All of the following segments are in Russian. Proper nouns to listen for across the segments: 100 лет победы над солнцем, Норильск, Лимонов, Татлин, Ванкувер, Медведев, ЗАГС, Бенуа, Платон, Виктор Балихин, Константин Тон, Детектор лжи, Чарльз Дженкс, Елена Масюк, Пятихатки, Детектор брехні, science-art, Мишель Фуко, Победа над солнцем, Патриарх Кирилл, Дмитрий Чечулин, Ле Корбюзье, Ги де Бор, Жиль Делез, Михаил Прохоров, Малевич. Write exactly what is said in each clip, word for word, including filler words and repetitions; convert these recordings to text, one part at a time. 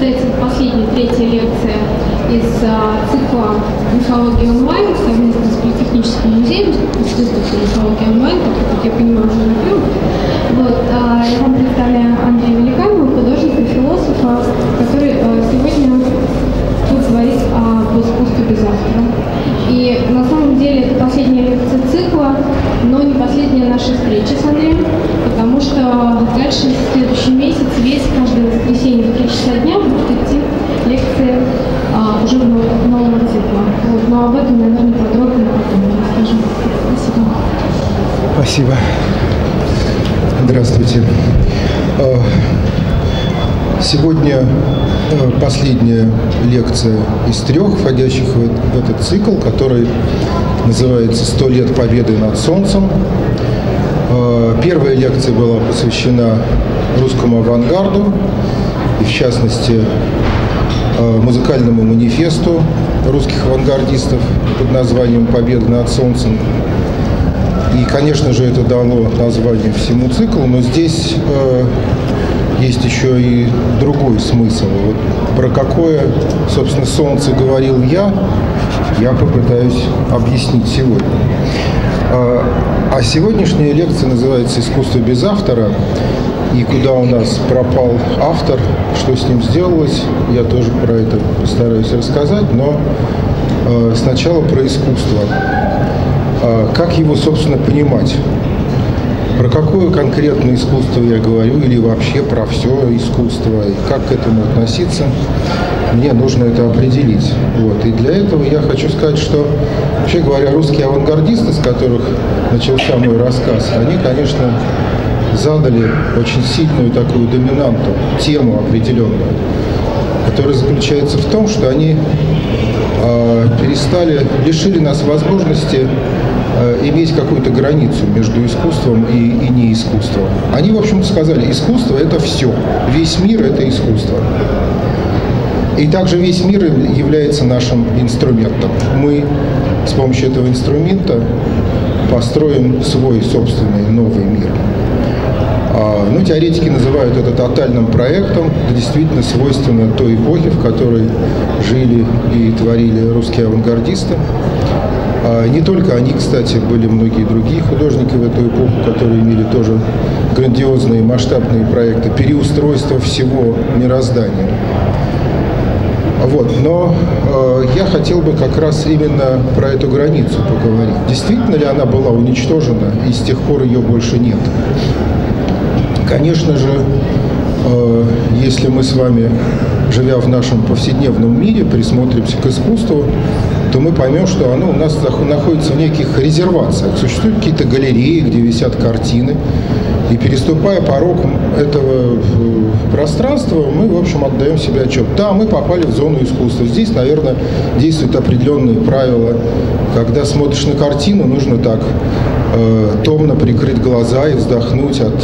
состоится последняя, третья лекция из цикла «Мифология онлайн» совместно с Политехническим музеем, Институтом мифологии онлайн, так как я понимаю, уже накрыл. Вот, я вам представляю Андрея Великанова, художника и философа, который сегодня будет говорить об искусстве без автора. И на самом деле это последняя лекция цикла, но не последняя наша встреча с Андреем, потому что дальше в следующий месяц весь каждое воскресенье в три часа дня будет идти лекция а, уже нового цикла. Вот, но об этом, наверное, подробно потом расскажу. Спасибо. Спасибо. Здравствуйте. Сегодня последняя лекция из трех, входящих в этот цикл, который называется «сто лет победы над солнцем». Первая лекция была посвящена русскому авангарду, и в частности музыкальному манифесту русских авангардистов под названием «Победа над солнцем». И, конечно же, это дало название всему циклу, но здесь есть еще и другой смысл. Вот про какое, собственно, солнце говорил я, я попытаюсь объяснить сегодня. А сегодняшняя лекция называется «Искусство без автора». И куда у нас пропал автор, что с ним сделалось, я тоже про это постараюсь рассказать, но сначала про искусство. Как его, собственно, понимать? Про какое конкретное искусство я говорю, или вообще про все искусство, и как к этому относиться, мне нужно это определить. Вот. И для этого я хочу сказать, что, вообще говоря, русские авангардисты, с которых начался мой рассказ, они, конечно, задали очень сильную такую доминанту, тему определенную, которая заключается в том, что они э, перестали, лишили нас возможности иметь какую-то границу между искусством и, и не искусством. Они, в общем-то, сказали, искусство — это все. Весь мир — это искусство. И также весь мир является нашим инструментом. Мы с помощью этого инструмента построим свой собственный новый мир. Ну, теоретики называют это тотальным проектом, действительно свойственно той эпохе, в которой жили и творили русские авангардисты. Не только они, кстати, были многие другие художники в эту эпоху, которые имели тоже грандиозные масштабные проекты переустройства всего мироздания. Вот, но э, я хотел бы как раз именно про эту границу поговорить. Действительно ли она была уничтожена, и с тех пор ее больше нет? Конечно же, э, если мы с вами, живя в нашем повседневном мире, присмотримся к искусству, то мы поймем, что оно у нас находится в неких резервациях. Существуют какие-то галереи, где висят картины. И переступая порог этого пространства, мы, в общем, отдаем себе отчет. Да, мы попали в зону искусства. Здесь, наверное, действуют определенные правила. Когда смотришь на картину, нужно так э, томно прикрыть глаза и вздохнуть от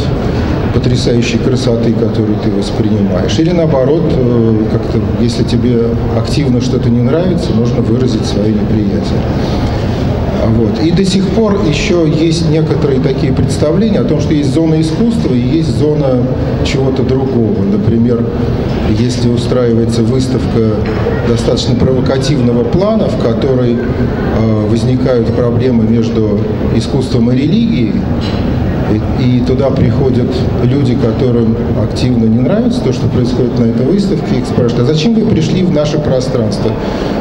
потрясающей красоты, которую ты воспринимаешь. Или наоборот, как-то, если тебе активно что-то не нравится, можно выразить свое неприятие. Вот. И до сих пор еще есть некоторые такие представления о том, что есть зона искусства и есть зона чего-то другого. Например, если устраивается выставка достаточно провокативного плана, в которой э, возникают проблемы между искусством и религией, и туда приходят люди, которым активно не нравится то, что происходит на этой выставке, их спрашивают, а зачем вы пришли в наше пространство?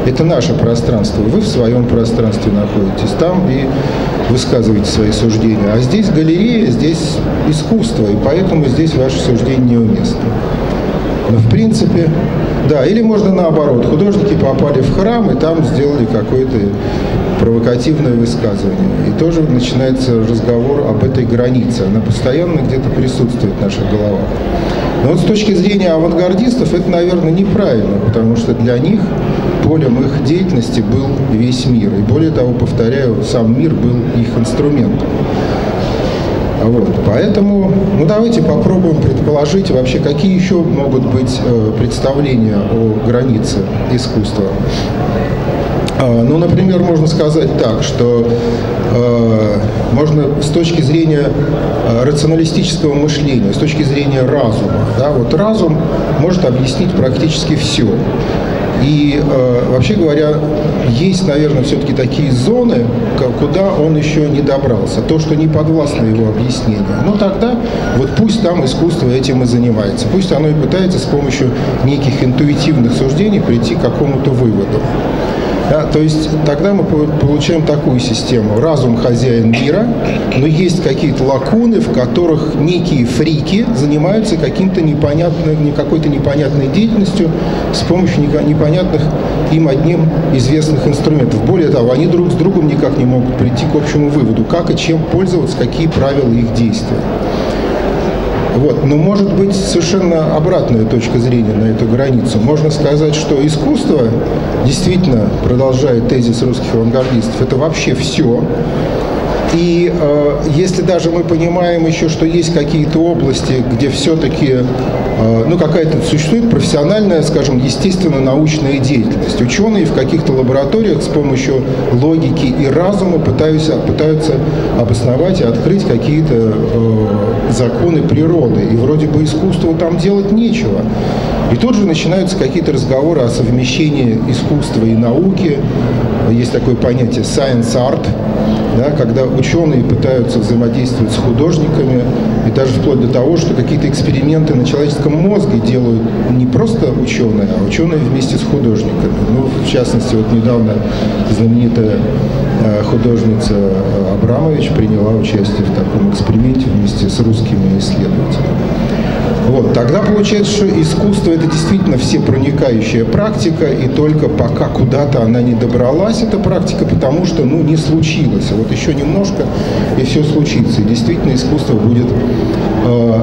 Это наше пространство, вы в своем пространстве находитесь, там и высказываете свои суждения. А здесь галерея, здесь искусство, и поэтому здесь ваше суждение неуместно. Но в принципе, да, или можно наоборот, художники попали в храм, и там сделали какое-то провокативное высказывание. И тоже начинается разговор об этой границе. Она постоянно где-то присутствует в наших головах. Но вот с точки зрения авангардистов это, наверное, неправильно, потому что для них полем их деятельности был весь мир. И более того, повторяю, сам мир был их инструментом. Вот, поэтому, ну давайте попробуем предположить вообще, какие еще могут быть э, представления о границе искусства. Ну, например, можно сказать так, что э, можно с точки зрения рационалистического мышления, с точки зрения разума, да, вот разум может объяснить практически все. И э, вообще говоря, есть, наверное, все-таки такие зоны, куда он еще не добрался, то, что не подвластно его объяснению. Но тогда вот пусть там искусство этим и занимается, пусть оно и пытается с помощью неких интуитивных суждений прийти к какому-то выводу. Да, то есть тогда мы получаем такую систему. Разум хозяин мира, но есть какие-то лакуны, в которых некие фрики занимаются каким-то непонятным, какой-то непонятной деятельностью с помощью непонятных им одним известных инструментов. Более того, они друг с другом никак не могут прийти к общему выводу, как и чем пользоваться, какие правила их действия. Вот. Но может быть совершенно обратная точка зрения на эту границу. Можно сказать, что искусство, действительно, продолжает тезис русских авангардистов, это вообще все. И э, если даже мы понимаем еще, что есть какие-то области, где все-таки, э, ну, какая-то существует профессиональная, скажем, естественно-научная деятельность. Ученые в каких-то лабораториях с помощью логики и разума пытаются, пытаются обосновать и открыть какие-то э, законы природы. И вроде бы искусству там делать нечего. И тут же начинаются какие-то разговоры о совмещении искусства и науки. Есть такое понятие «science-art». Да, когда ученые пытаются взаимодействовать с художниками, и даже вплоть до того, что какие-то эксперименты на человеческом мозге делают не просто ученые, а ученые вместе с художниками. Ну, в частности, вот недавно знаменитая художница Абрамович приняла участие в таком эксперименте вместе с русскими исследователями. Вот, тогда получается, что искусство – это действительно всепроникающая практика, и только пока куда-то она не добралась, эта практика, потому что, ну, не случилось. Вот еще немножко, и все случится. И действительно, искусство будет э,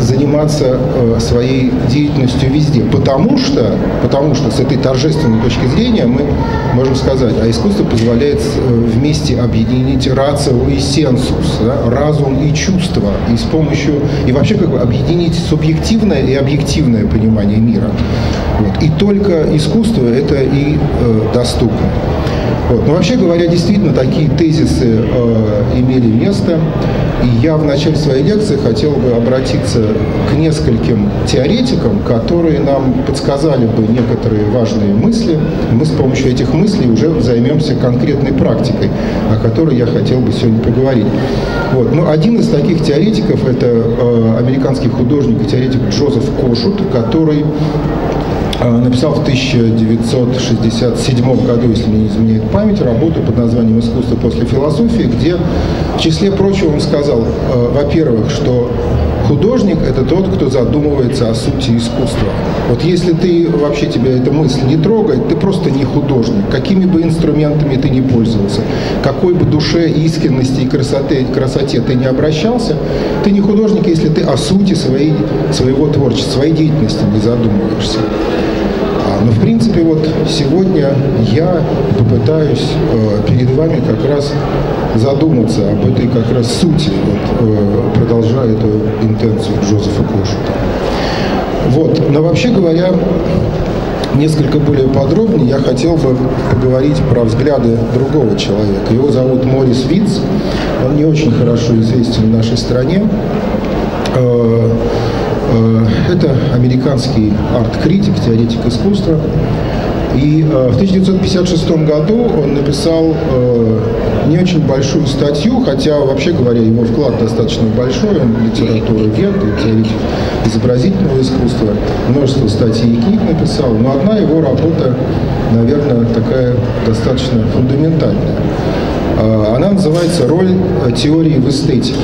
заниматься э, своей деятельностью везде. Потому что, потому что с этой торжественной точки зрения мы можем сказать, а искусство позволяет вместе объединить рацио и сенсус, да, разум и чувства, и с помощью, и вообще как бы объединить субъективное и объективное понимание мира. Вот. И только искусство это и э, доступно. Вот. Но вообще говоря, действительно такие тезисы э, имели место. И я в начале своей лекции хотел бы обратиться к нескольким теоретикам, которые нам подсказали бы некоторые важные мысли. Мы с помощью этих мыслей уже займемся конкретной практикой, о которой я хотел бы сегодня поговорить. Вот. Но один из таких теоретиков – это э, американский художник и теоретик Джозеф Кошут, который написал в тысяча девятьсот шестьдесят седьмом году, если мне не изменяет память, работу под названием «Искусство после философии», где, в числе прочего, он сказал, во-первых, что художник – это тот, кто задумывается о сути искусства. Вот если ты вообще тебя эта мысль не трогает, ты просто не художник. Какими бы инструментами ты не пользовался, какой бы душе искренности и красоты, красоте ты не обращался, ты не художник, если ты о сути своей, своего творчества, своей деятельности не задумываешься. Но, в принципе, вот сегодня я попытаюсь э, перед вами как раз задуматься об этой как раз сути, вот, э, продолжая эту интенцию Джозефа Кошута. Вот. Но вообще говоря, несколько более подробнее я хотел бы поговорить про взгляды другого человека. Его зовут Моррис Вейц, он не очень хорошо известен в нашей стране. Э, Это американский арт-критик, теоретик искусства. И э, в тысяча девятьсот пятьдесят шестом году он написал э, не очень большую статью, хотя, вообще говоря, его вклад достаточно большой, он литературовед, теоретик изобразительного искусства, множество статей и книг написал, но одна его работа, наверное, такая достаточно фундаментальная. Э, она называется «Роль теории в эстетике».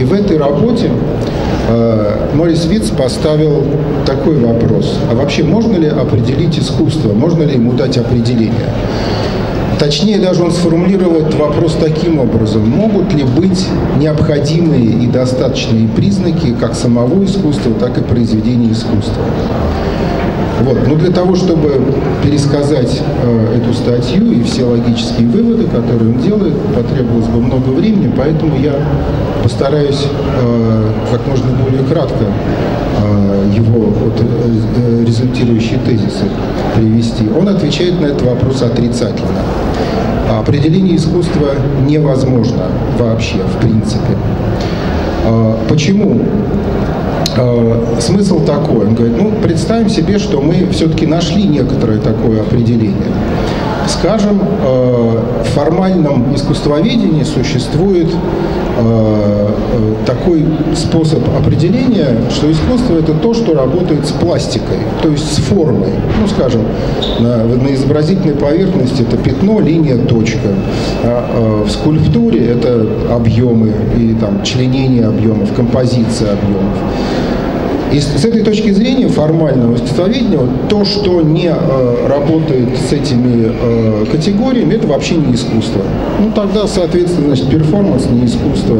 И в этой работе Моррис Вейц поставил такой вопрос. А вообще можно ли определить искусство? Можно ли ему дать определение? Точнее, даже он сформулировал этот вопрос таким образом. Могут ли быть необходимые и достаточные признаки как самого искусства, так и произведения искусства? Вот. Но для того, чтобы пересказать э, эту статью и все логические выводы, которые он делает, потребовалось бы много времени, поэтому я постараюсь э, как можно более кратко э, его вот результирующие тезисы привести, он отвечает на этот вопрос отрицательно. Определение искусства невозможно вообще, в принципе. Почему? Смысл такой, он говорит, ну, представим себе, что мы все-таки нашли некоторое такое определение. Скажем, в формальном искусствоведении существует такой способ определения, что искусство – это то, что работает с пластикой, то есть с формой. Ну, скажем, на, на изобразительной поверхности это пятно, линия, точка. А в скульптуре это объемы и там членение объемов, композиция объемов. И с этой точки зрения формального искусствоведения то, что не э, работает с этими э, категориями, это вообще не искусство. Ну тогда, соответственно, значит, перформанс не искусство.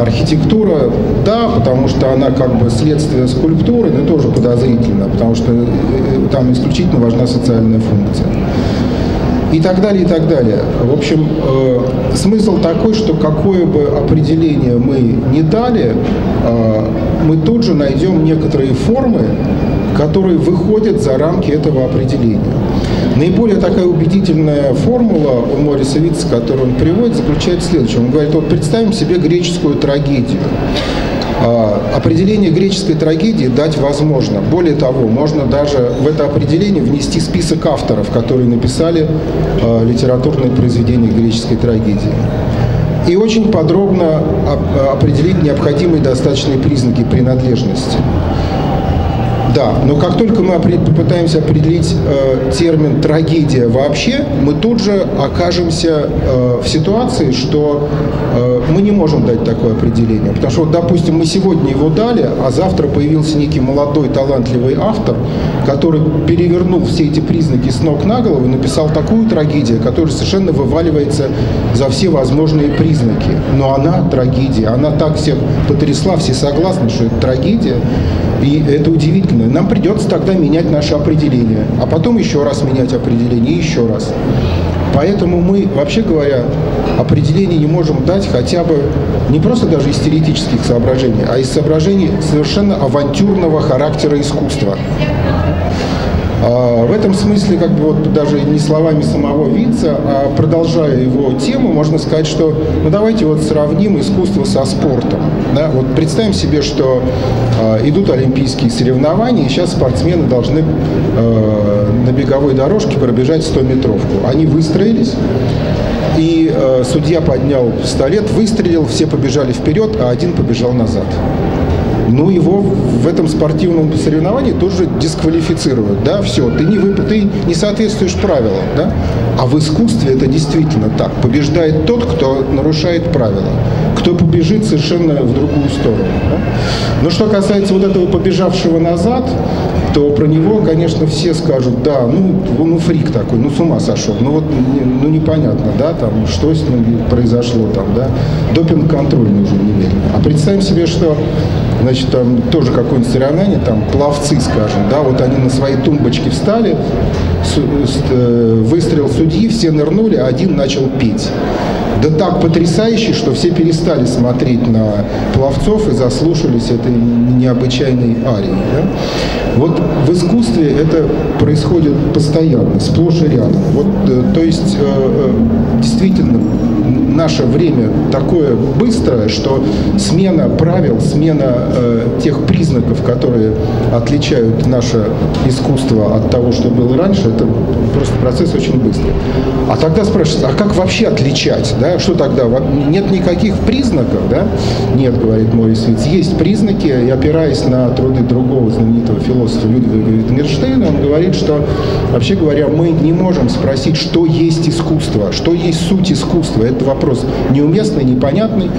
Архитектура, да, потому что она как бы следствие скульптуры, но тоже подозрительно, потому что там исключительно важна социальная функция. И так далее, и так далее. В общем, э, смысл такой, что какое бы определение мы ни дали, э, мы тут же найдем некоторые формы, которые выходят за рамки этого определения. Наиболее такая убедительная формула у Морриса Вейца, которую он приводит, заключается в следующем. Он говорит, вот представим себе греческую трагедию. Определение греческой трагедии дать возможно. Более того, можно даже в это определение внести список авторов, которые написали э, литературные произведения греческой трагедии. И очень подробно оп- определить необходимые достаточные признаки принадлежности. Да, но как только мы попытаемся определить э, термин «трагедия» вообще, мы тут же окажемся э, в ситуации, что э, мы не можем дать такое определение. Потому что, вот, допустим, мы сегодня его дали, а завтра появился некий молодой талантливый автор, который перевернул все эти признаки с ног на голову и написал такую трагедию, которая совершенно вываливается за все возможные признаки. Но она трагедия, она так всех потрясла, все согласны, что это трагедия. И это удивительно. Нам придется тогда менять наше определение, а потом еще раз менять определение, еще раз. Поэтому мы, вообще говоря, определение не можем дать хотя бы не просто даже из теоретических соображений, а из соображений совершенно авантюрного характера искусства. В этом смысле, как бы вот даже не словами самого Вейца, а продолжая его тему, можно сказать, что ну давайте вот сравним искусство со спортом. Да? Вот представим себе, что э, идут олимпийские соревнования, и сейчас спортсмены должны э, на беговой дорожке пробежать стометровку. Они выстроились, и э, судья поднял пистолет, выстрелил, все побежали вперед, а один побежал назад. Ну, его в этом спортивном соревновании тоже дисквалифицируют, да, все, ты не, вып... ты не соответствуешь правилам, да, а в искусстве это действительно так, побеждает тот, кто нарушает правила, кто побежит совершенно в другую сторону, да? Но что касается вот этого побежавшего назад, то про него, конечно, все скажут, да, ну, ну фрик такой, ну с ума сошел, ну вот, ну непонятно, да, там, что с ним произошло, там, да, допинг-контроль нужен немедленно. А представим себе, что, значит, там тоже какое-нибудь соревнование, там, пловцы, скажем, да, вот они на свои тумбочки встали, выстрел судьи, все нырнули, а один начал петь. Да так потрясающе, что все перестали смотреть на пловцов и заслушались этой необычайной арии. Да? Вот в искусстве это происходит постоянно, сплошь и рядом. Вот, то есть, действительно, наше время такое быстрое, что смена правил, смена тех признаков, которые отличают наше искусство от того, что было раньше, это просто процесс очень быстрый. А тогда спрашивается, а как вообще отличать? Да? Что тогда? Нет никаких признаков, да? Нет, говорит Моррис Вейц, есть признаки, и опираясь на труды другого знаменитого философа Людвига Витгенштейна, он говорит, что, вообще говоря, мы не можем спросить, что есть искусство, что есть суть искусства. Это вопрос неуместный, непонятный.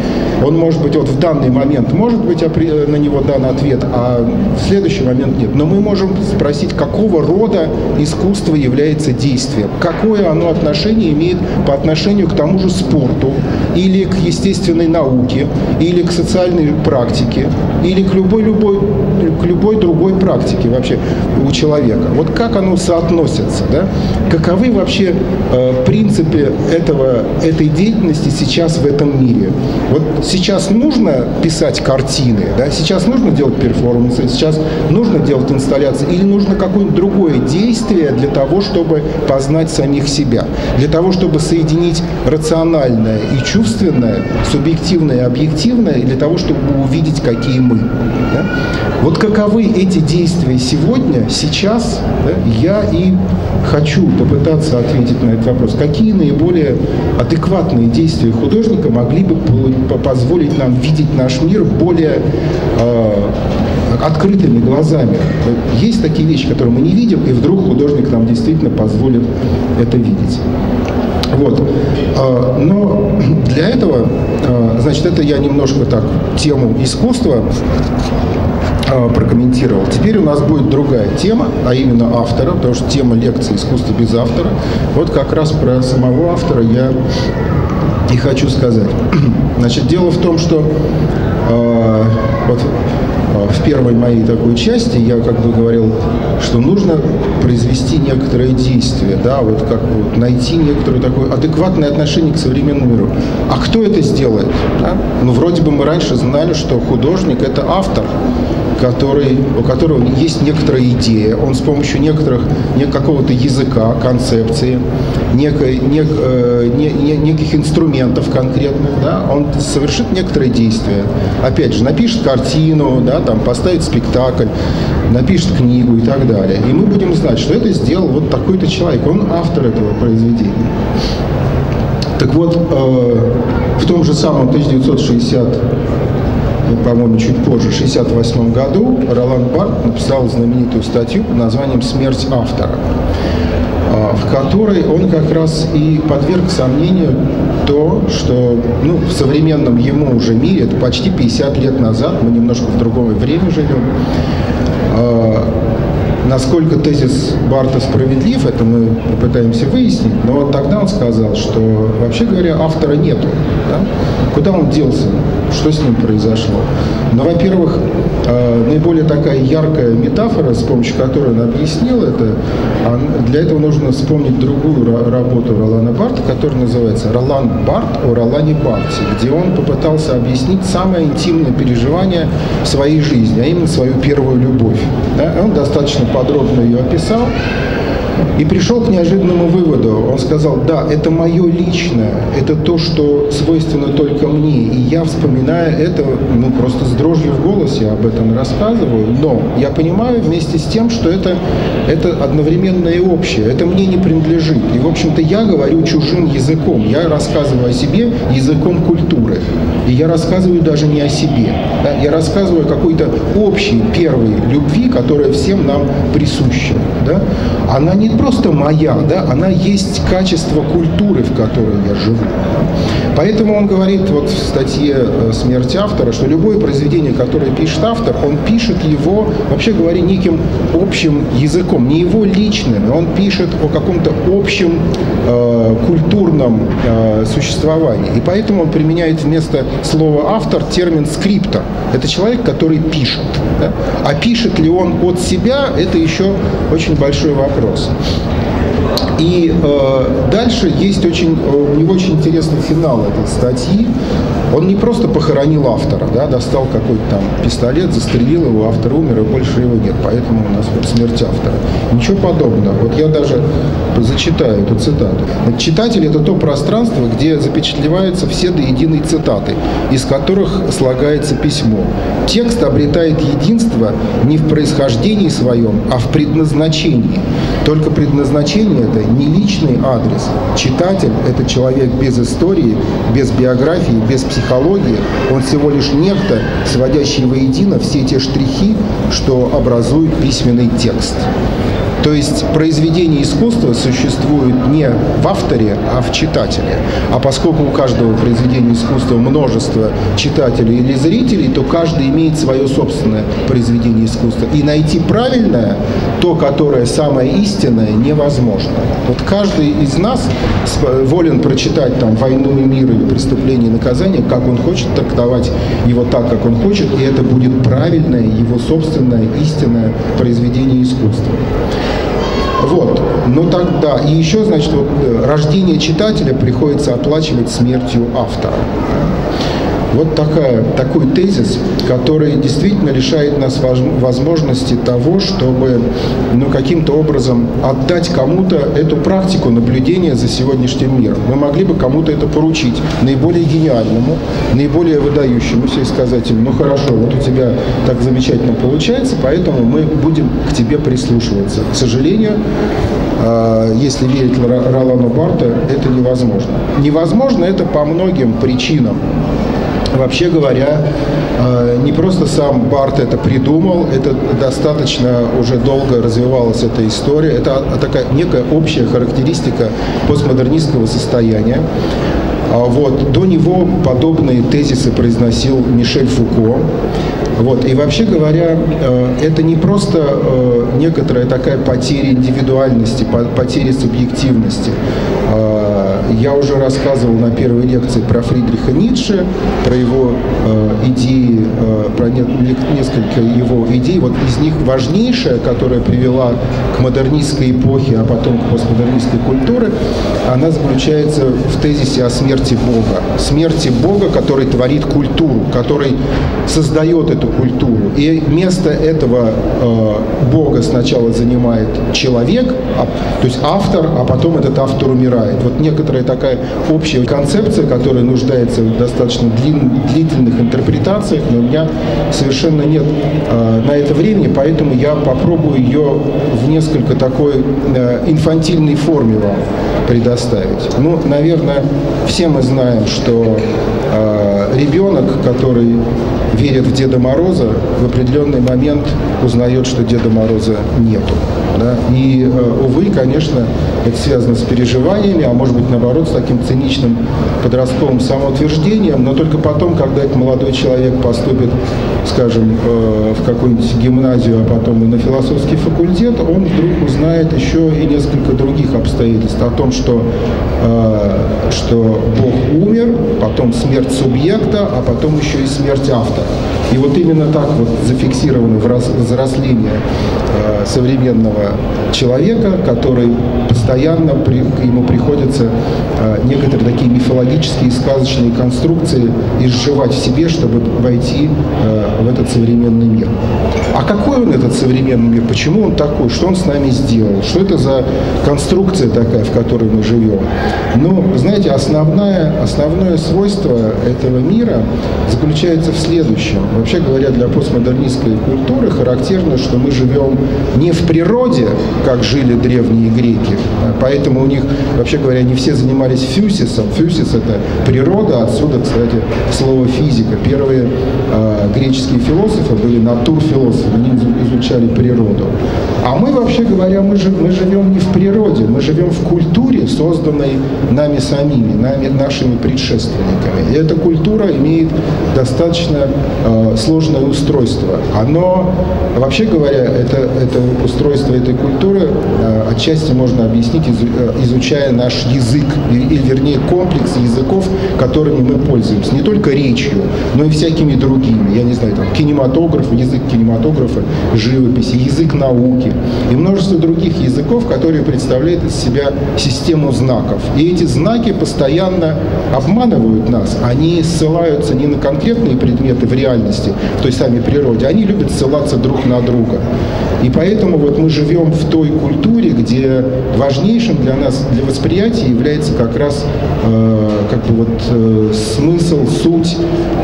Он может быть, вот в данный момент может быть на него дан ответ, а в следующий момент нет. Но мы можем спросить, какого рода искусство является действием, какое оно отношение имеет по отношению к тому же спорту, или к естественной науке, или к социальной практике, или к любой, любой, к любой другой практике вообще у человека. Вот как оно соотносится, да? Каковы вообще э, принципы этого, этой деятельности, активности сейчас в этом мире. Вот сейчас нужно писать картины, да? Сейчас нужно делать перформансы, сейчас нужно делать инсталляции, или нужно какое-нибудь другое действие для того, чтобы познать самих себя, для того, чтобы соединить рациональное и чувственное, субъективное и объективное, и для того, чтобы увидеть, какие мы. Да? Вот каковы эти действия сегодня, сейчас, да, я и хочу попытаться ответить на этот вопрос. Какие наиболее адекватные действия художника могли бы позволить нам видеть наш мир более э, открытыми глазами? Есть такие вещи, которые мы не видим, и вдруг художник нам действительно позволит это видеть. Вот. Но для этого, значит, это я немножко так тему искусства прокомментировал. Теперь у нас будет другая тема, а именно автора, потому что тема лекции «Искусство без автора». Вот как раз про самого автора я и хочу сказать. Значит, дело в том, что э, вот, в первой моей такой части я как бы говорил, что нужно произвести некоторое действие, да, вот как вот найти некоторое такое адекватное отношение к современному миру. А кто это сделает? Да? Ну, вроде бы мы раньше знали, что художник – это автор, который, у которого есть некоторая идея, он с помощью некоторых, нек, какого-то языка, концепции, некой, нек, э, не, не, неких инструментов конкретных, да, он совершит некоторые действия. Опять же, напишет картину, да, там, поставит спектакль, напишет книгу и так далее. И мы будем знать, что это сделал вот такой-то человек, он автор этого произведения. Так вот, э, в том же самом тысяча девятьсот шестидесятом, по-моему, чуть позже, в тысяча девятьсот шестьдесят восьмом году, Ролан Барт написал знаменитую статью под названием «Смерть автора», в которой он как раз и подверг сомнению то, что, ну, в современном ему уже мире, это почти пятьдесят лет назад, мы немножко в другое время живем, насколько тезис Барта справедлив, это мы попытаемся выяснить, но вот тогда он сказал, что, вообще говоря, автора нету. Да? Куда он делся? Что с ним произошло? Ну, во-первых, э, наиболее такая яркая метафора, с помощью которой он объяснил это, для этого нужно вспомнить другую работу Ролана Барта, которая называется «Ролан Барт о Ролане Барте», где он попытался объяснить самое интимное переживание своей жизни, а именно свою первую любовь. Да? Он достаточно подробно ее описал и пришел к неожиданному выводу. Он сказал: да, это мое личное, это то, что свойственно только мне, и я, вспоминая это, ну, просто с дрожью в голосе об этом рассказываю, но я понимаю вместе с тем, что это, это одновременно и общее, это мне не принадлежит, и, в общем-то, я говорю чужим языком, я рассказываю о себе языком культуры, и я рассказываю даже не о себе, да? Я рассказываю о какой-то общей первой любви, которая всем нам присуща, да? Она не просто моя, да, она есть качество культуры, в которой я живу. Поэтому он говорит вот в статье «Смерть автора», что любое произведение, которое пишет автор, он пишет его, вообще говоря, неким общим языком, не его личным, он пишет о каком-то общем э, культурном э, существовании. И поэтому он применяет вместо слова «автор» термин «скриптор». Это человек, который пишет. Да? А пишет ли он от себя, это еще очень большой вопрос. И э, дальше есть очень, у него очень интересный финал этой статьи. Он не просто похоронил автора, да, достал какой-то там пистолет, застрелил его, автор умер, и больше его нет, поэтому у нас вот смерть автора. Ничего подобного. Вот я даже зачитаю эту цитату. Читатель – это то пространство, где запечатлеваются все до единой цитаты, из которых слагается письмо. Текст обретает единство не в происхождении своем, а в предназначении. Только предназначение – это не личный адрес. Читатель – это человек без истории, без биографии, без психологии. Психологии, он всего лишь некто, сводящий воедино все те штрихи, что образуют письменный текст. То есть произведение искусства существует не в авторе, а в читателе. А поскольку у каждого произведения искусства множество читателей или зрителей, то каждый имеет свое собственное произведение искусства. И найти правильное, то, которое самое истинное, невозможно. Вот каждый из нас волен прочитать там «Войну и мир» или «Преступление и наказание», как он хочет, трактовать его так, как он хочет, и это будет правильное, его собственное, истинное произведение искусства. Вот. Но тогда, и еще, значит, вот, рождение читателя приходится оплачивать смертью автора. Вот такая, такой тезис, который действительно лишает нас возможности того, чтобы ну, каким-то образом отдать кому-то эту практику наблюдения за сегодняшним миром. Мы могли бы кому-то это поручить, наиболее гениальному, наиболее выдающемуся, и сказать им: ну хорошо, вот у тебя так замечательно получается, поэтому мы будем к тебе прислушиваться. К сожалению, если верить Ролану Барту, это невозможно. Невозможно это по многим причинам. Вообще говоря, не просто сам Барт это придумал, это достаточно уже долго развивалась эта история. Это такая некая общая характеристика постмодернистского состояния. Вот. До него подобные тезисы произносил Мишель Фуко. Вот. И вообще говоря, это не просто некоторая такая потеря индивидуальности, потеря субъективности. Я уже рассказывал на первой лекции про Фридриха Ницше, про его э, идеи, э, про не, несколько его идей. Вот из них важнейшая, которая привела к модернистской эпохе, а потом к постмодернистской культуре, она заключается в тезисе о смерти Бога. Смерти Бога, который творит культуру, который создает эту культуру. И вместо этого э, Бога сначала занимает человек, а, то есть автор, а потом этот автор умирает. Вот некоторые такая общая концепция, которая нуждается в достаточно длительных интерпретациях, но у меня совершенно нет э, на это времени, поэтому я попробую ее в несколько такой э, инфантильной форме вам предоставить. Ну, наверное, все мы знаем, что э, ребенок, который верит в Деда Мороза, в определенный момент узнает, что Деда Мороза нету. Да? И, э, увы, конечно, это связано с переживаниями, а может быть, наоборот, с таким циничным подростковым самоутверждением, но только потом, когда этот молодой человек поступит, скажем, э, в какую-нибудь гимназию, а потом и на философский факультет, он вдруг узнает еще и несколько других обстоятельств о том, что, э, что Бог умер, потом смерть субъекта, а потом еще и смерть автора. И вот именно так вот зафиксировано взросление э, современного человека, который постоянно при, ему приходится э, некоторые такие мифологические и сказочные конструкции изживать в себе, чтобы войти э, в этот современный мир. А какой он, этот современный мир? Почему он такой? Что он с нами сделал? Что это за конструкция такая, в которой мы живем? Ну, знаете, основное, основное свойство этого мира заключается в следующем. Вообще говоря, для постмодернистской культуры характерно, что мы живем не в природе, как жили древние греки, поэтому у них, вообще говоря, не все занимались фюсисом. Фюсис – это природа, отсюда, кстати, слово физика. Первые э, греческие философы были натурфилософы, они изучали природу. А мы, вообще говоря, мы, жив, мы живем не в природе, мы живем в культуре, созданной нами самими, нами, нашими предшественниками. И эта культура имеет достаточно э, сложное устройство. Оно, вообще говоря, это, это устройство этой культуры э, отчасти можно объяснить, из, э, изучая наш язык, или, вернее, комплекс языков, которыми мы пользуемся. Не только речью, но и всякими другими. Я не знаю, там, кинематограф, язык кинематографа, живописи, язык науки. И множество других языков, которые представляют из себя систему знаков. И эти знаки постоянно обманывают нас. Они ссылаются не на конкретные предметы в реальности, в той самой природе. Они любят ссылаться друг на друга. И поэтому вот мы живем в той культуре, где важнейшим для нас, для восприятия, является как раз э, как бы вот, э, смысл, суть,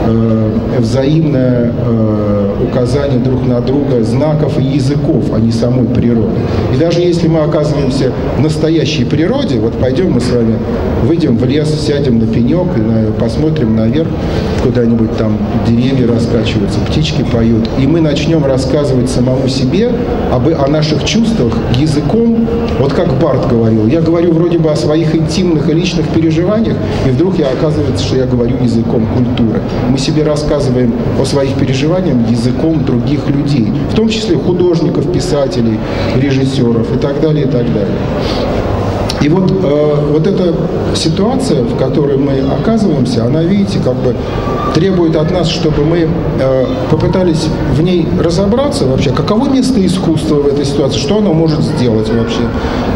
э, взаимное э, указание друг на друга знаков и языков, а не самой природы. И даже если мы оказываемся в настоящей природе, вот пойдем мы с вами, выйдем в лес, сядем на пенек и на, посмотрим наверх, куда-нибудь там деревья раскачиваются, птички поют, и мы начнем рассказывать самому себе об, о наших чувствах языком, вот как Барт говорил, я говорю вроде бы о своих интимных и личных переживаниях, и вдруг я оказывается, что я говорю языком культуры. Мы себе рассказываем о своих переживаниях языком других людей, в том числе художников, писателей, режиссеров и так далее, и так далее. И вот, э, вот эта ситуация, в которой мы оказываемся, она, видите, как бы требует от нас, чтобы мы э, попытались в ней разобраться вообще, каково место искусства в этой ситуации, что оно может сделать вообще.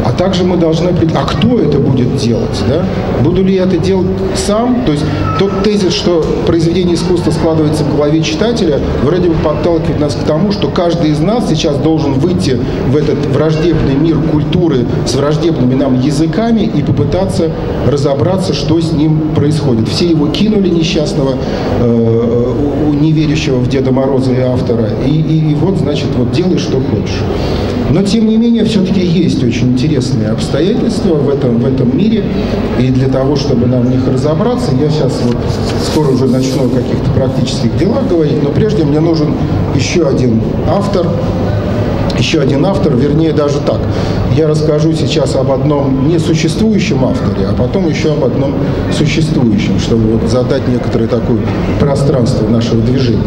А также мы должны определить, а кто это будет делать, да? Буду ли я это делать сам? То есть тот тезис, что произведение искусства складывается в голове читателя, вроде бы подталкивает нас к тому, что каждый из нас сейчас должен выйти в этот враждебный мир культуры с враждебными нам языками и попытаться разобраться, что с ним происходит. Все его кинули, несчастного, э, у неверящего в Деда Мороза и автора, и, и, и вот, значит, вот делай, что хочешь. Но, тем не менее, все-таки есть очень интересные обстоятельства в этом, в этом мире, и для того, чтобы нам в них разобраться, я сейчас вот скоро уже начну о каких-то практических делах говорить, но прежде мне нужен еще один автор, еще один автор, вернее, даже так. Я расскажу сейчас об одном несуществующем авторе, а потом еще об одном существующем, чтобы вот задать некоторое такое пространство нашего движения.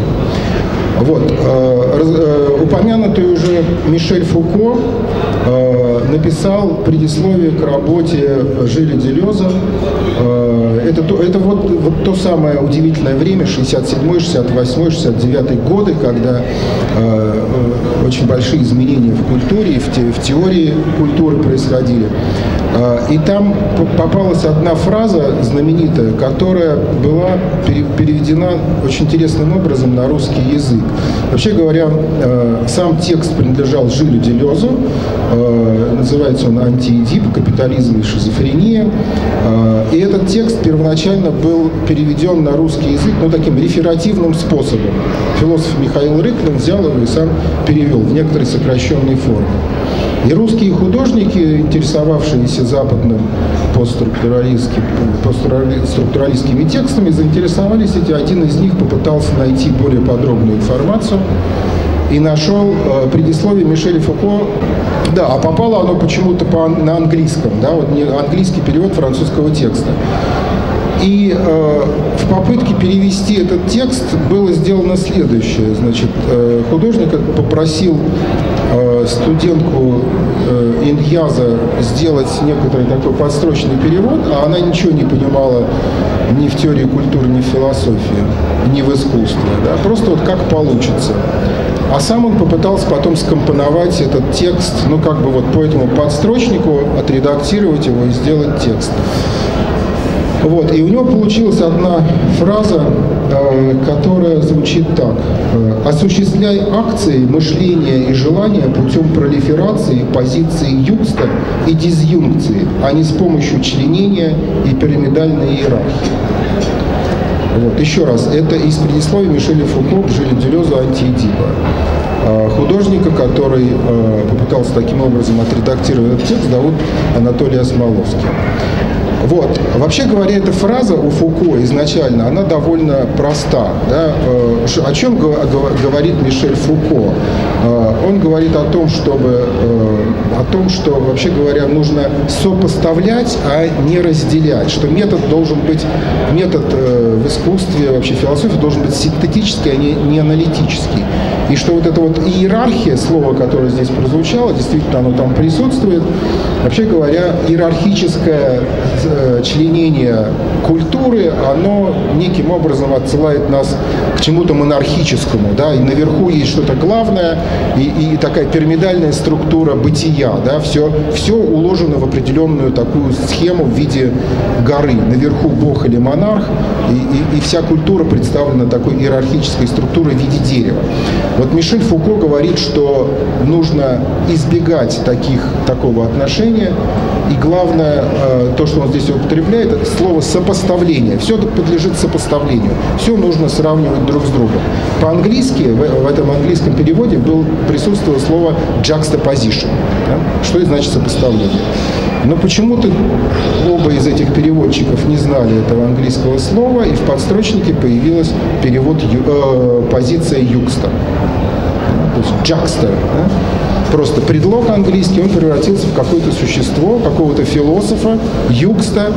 Вот, э, э, упомянутый уже Мишель Фуко э, написал предисловие к работе Жиля Делеза. Э, это это вот, вот то самое удивительное время, шестьдесят седьмой, шестьдесят восьмой, шестьдесят девятый годы, когда э, очень большие изменения в культуре и в, те, в теории культуры происходили. И там попалась одна фраза знаменитая, которая была переведена очень интересным образом на русский язык. Вообще говоря, сам текст принадлежал Жилю Делезу, называется он «Антиэдип. Капитализм и шизофрения». И этот текст первоначально был переведен на русский язык, ну, таким реферативным способом. Философ Михаил Рыклин взял его и сам перевел в некоторой сокращенной форме. И русские художники, интересовавшиеся западным постструктуралистским, постструктуралистскими текстами, заинтересовались этим. Один из них попытался найти более подробную информацию и нашел э, предисловие Мишеля Фуко. Да, а попало оно почему-то по, на английском, да, вот не английский перевод французского текста. И э, в попытке перевести этот текст было сделано следующее. Значит, э, художник попросил э, студентку э, Иньяза сделать некоторый такой подстрочный перевод, а она ничего не понимала ни в теории культуры, ни в философии, ни в искусстве. Да? Просто вот как получится. А сам он попытался потом скомпоновать этот текст, ну как бы вот по этому подстрочнику, отредактировать его и сделать текст. Вот, и у него получилась одна фраза, э, которая звучит так. «Осуществляй акции, мышления и желания путем пролиферации, позиции юкста и дизъюнкции, а не с помощью членения и пирамидальной иерархии». Вот, еще раз, это из предисловия Мишеля Фуко к Жилю Делезу «Антиэдипа». Художника, который э, попытался таким образом отредактировать этот текст, зовут Анатолий Осмоловский. Вот. Вообще говоря, эта фраза у Фуко изначально, она довольно проста. Да? О чем говорит Мишель Фуко? Он говорит о том, чтобы, о том, что, вообще говоря, нужно сопоставлять, а не разделять. Что метод должен быть, метод в искусстве, вообще философии должен быть синтетический, а не, не аналитический. И что вот эта вот иерархия, слово, которое здесь прозвучало, действительно оно там присутствует. Вообще говоря, иерархическое членение культуры, оно неким образом отсылает нас к чему-то монархическому, да, и наверху есть что-то главное, и, и такая пирамидальная структура бытия, да, все, все уложено в определенную такую схему в виде горы, наверху Бог или монарх, и, и, и вся культура представлена такой иерархической структурой в виде дерева. Вот Мишель Фуко говорит, что нужно избегать таких, такого отношения, и главное, то, что он здесь употребляет, это слово «сопоставление». Все подлежит сопоставлению. Все нужно сравнивать друг с другом. По-английски, в этом английском переводе был, присутствовало слово «juxtaposition», да? Что и значит «сопоставление». Но почему-то оба из этих переводчиков не знали этого английского слова, и в подстрочнике появилась перевод, э, позиция «юкста». То есть «джакста». Да? просто предлог английский, он превратился в какое-то существо, какого-то философа, юкста,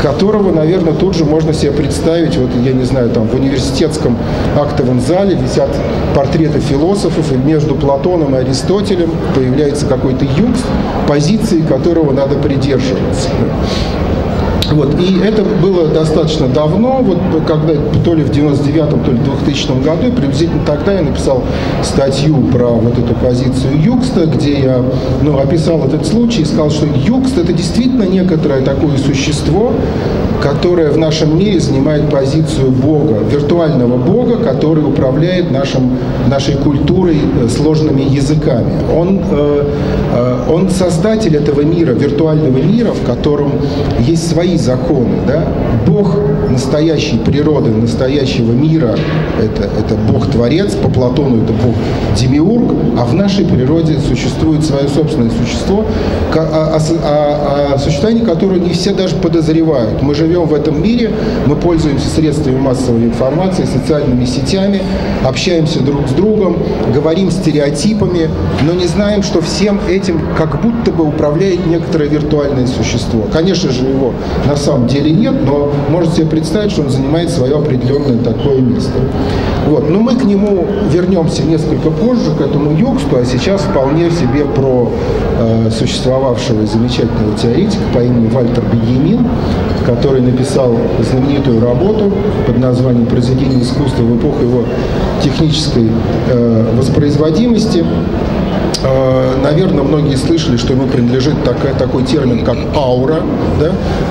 которого, наверное, тут же можно себе представить, вот, я не знаю, там в университетском актовом зале висят портреты философов, и между Платоном и Аристотелем появляется какой-то юкст, позиции которого надо придерживаться. Вот. И это было достаточно давно, вот, когда, то ли в девяносто девятом, то ли в двухтысячном году, и приблизительно тогда я написал статью про вот эту позицию юкста, где я ну, описал этот случай и сказал, что юкст – это действительно некоторое такое существо, которое в нашем мире занимает позицию Бога, виртуального Бога, который управляет нашим, нашей культурой сложными языками. Он, он создатель этого мира, виртуального мира, в котором есть свои законы, да? Бог настоящей природы, настоящего мира – это, это Бог-творец, по Платону это Бог-демиург, а в нашей природе существует свое собственное существо, о, о, о, о существовании которого не все даже подозревают. Мы живем в этом мире, мы пользуемся средствами массовой информации, социальными сетями, общаемся друг с другом, говорим стереотипами, но не знаем, что всем этим как будто бы управляет некоторое виртуальное существо. Конечно же, его на самом деле нет, но можете себе представить, что он занимает свое определенное такое место. Вот. Но мы к нему вернемся несколько позже, к этому юксту, а сейчас вполне себе про э, существовавшего замечательного теоретика по имени Вальтер Беньямин, который написал знаменитую работу под названием «Произведение искусства в эпоху его технической э, воспроизводимости». Наверное, многие слышали, что ему принадлежит такой, такой термин, как аура. Да?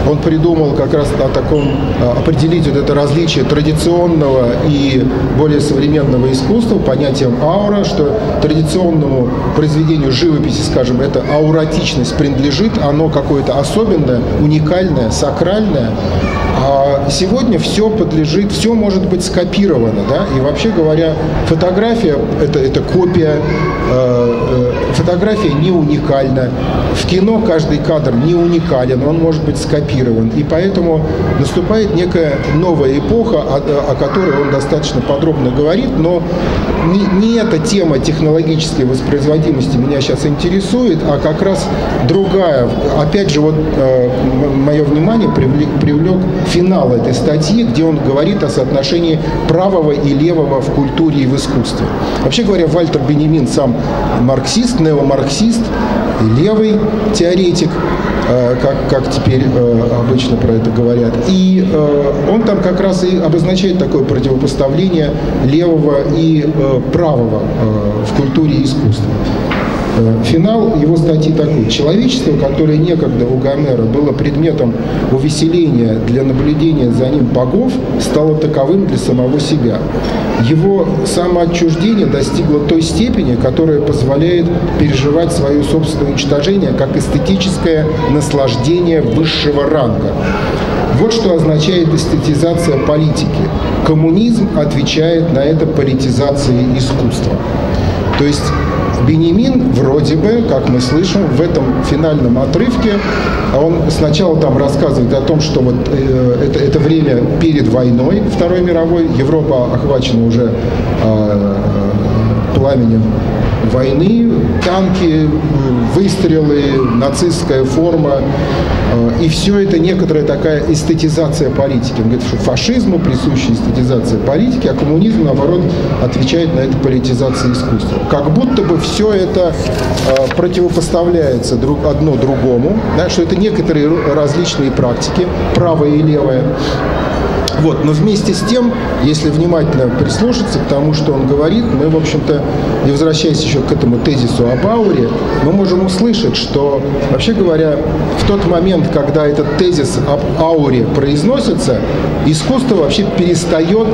Он придумал как раз о таком, определить вот это различие традиционного и более современного искусства понятием аура, что традиционному произведению живописи, скажем, эта ауратичность принадлежит, оно какое-то особенное, уникальное, сакральное. А сегодня все подлежит, все может быть скопировано, да? И вообще говоря, фотография – это, это копия, э, э, фотография не уникальна, в кино каждый кадр не уникален, он может быть скопирован, и поэтому наступает некая новая эпоха, о, о которой он достаточно подробно говорит, но не, не эта тема технологической воспроизводимости меня сейчас интересует, а как раз другая. Опять же, вот э, мое внимание привлек, привлек финал этой статьи, где он говорит о соотношении правого и левого в культуре и в искусстве. Вообще говоря, Вальтер Беньямин сам марксист, неомарксист, левый теоретик, как, как теперь обычно про это говорят. И он там как раз и обозначает такое противопоставление левого и правого в культуре и искусстве. Финал его статьи такой. Человечество, которое некогда у Гомера было предметом увеселения для наблюдения за ним богов, стало таковым для самого себя. Его самоотчуждение достигло той степени, которая позволяет переживать свое собственное уничтожение как эстетическое наслаждение высшего ранга. Вот что означает эстетизация политики. Коммунизм отвечает на это политизацией искусства. То есть Беньямин, вроде бы, как мы слышим, в этом финальном отрывке, он сначала там рассказывает о том, что вот э, это, это время перед войной Второй мировой, Европа охвачена уже э, пламенем войны, танки, выстрелы, нацистская форма. И все это некоторая такая эстетизация политики. Он говорит, что фашизму присуща эстетизация политики, а коммунизм, наоборот, отвечает на это политизация искусства. Как будто бы все это э, противопоставляется друг, одно другому, да, что это некоторые различные практики, правая и левая. Вот, но вместе с тем, если внимательно прислушаться к тому, что он говорит, мы, в общем-то, не возвращаясь еще к этому тезису об ауре, мы можем услышать, что, вообще говоря, в тот момент, когда этот тезис об ауре произносится, искусство вообще перестает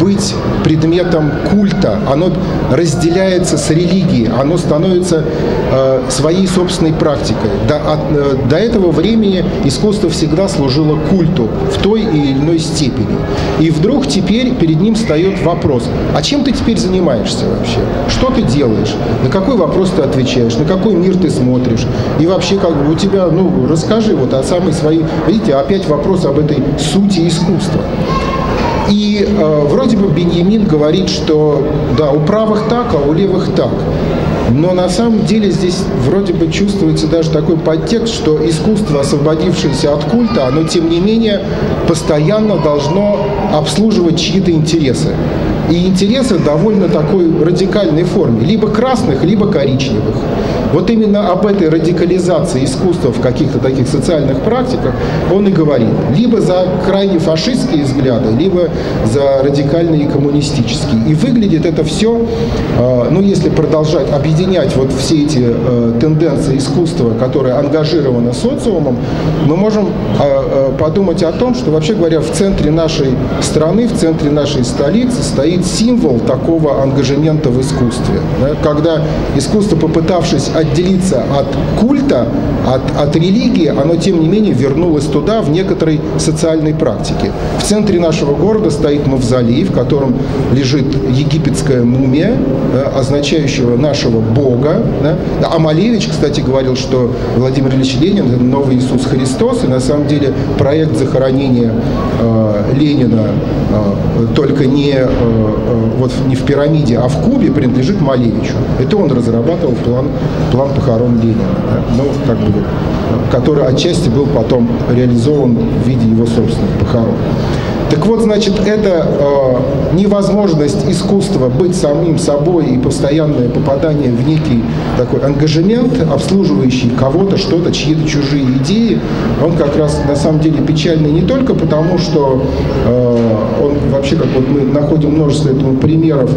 быть предметом культа, оно разделяется с религией, оно становится э, своей собственной практикой. До, от, э, до этого времени искусство всегда служило культу в той или иной степени. И вдруг теперь перед ним встает вопрос, а чем ты теперь занимаешься вообще? Что ты делаешь? На какой вопрос ты отвечаешь? На какой мир ты смотришь? И вообще, как бы у тебя, ну, расскажи вот о самой своей... Видите, опять вопрос об этой сути искусства. И э, вроде бы Беньямин говорит, что да, у правых так, а у левых так. Но на самом деле здесь вроде бы чувствуется даже такой подтекст, что искусство, освободившееся от культа, оно тем не менее постоянно должно обслуживать чьи-то интересы. И интересы довольно такой радикальной форме, либо красных, либо коричневых. Вот именно об этой радикализации искусства в каких-то таких социальных практиках он и говорит. Либо за крайне фашистские взгляды, либо за радикальные и коммунистические. И выглядит это все, ну если продолжать объединять вот все эти тенденции искусства, которые ангажированы социумом, мы можем подумать о том, что вообще говоря, в центре нашей страны, в центре нашей столицы стоит символ такого ангажемента в искусстве. Да? Когда искусство, попытавшись отделиться от культа, от, от религии, оно, тем не менее, вернулось туда, в некоторой социальной практике. В центре нашего города стоит мавзолей, в котором лежит египетская мумия, да, означающего нашего Бога. Да? А Малевич, кстати, говорил, что Владимир Ильич Ленин – новый Иисус Христос, и на самом деле проект захоронения э, Ленина э, только не, э, вот, не в пирамиде, а в кубе принадлежит Малевичу. Это он разрабатывал план, план похорон Ленина, да? Ну, как бы, который отчасти был потом реализован в виде его собственных похорон. Так вот, значит, это э, невозможность искусства быть самим собой и постоянное попадание в некий такой ангажемент, обслуживающий кого-то, что-то, чьи-то чужие идеи, он как раз на самом деле печальный не только потому, что э, он вообще, как вот мы находим множество этого примеров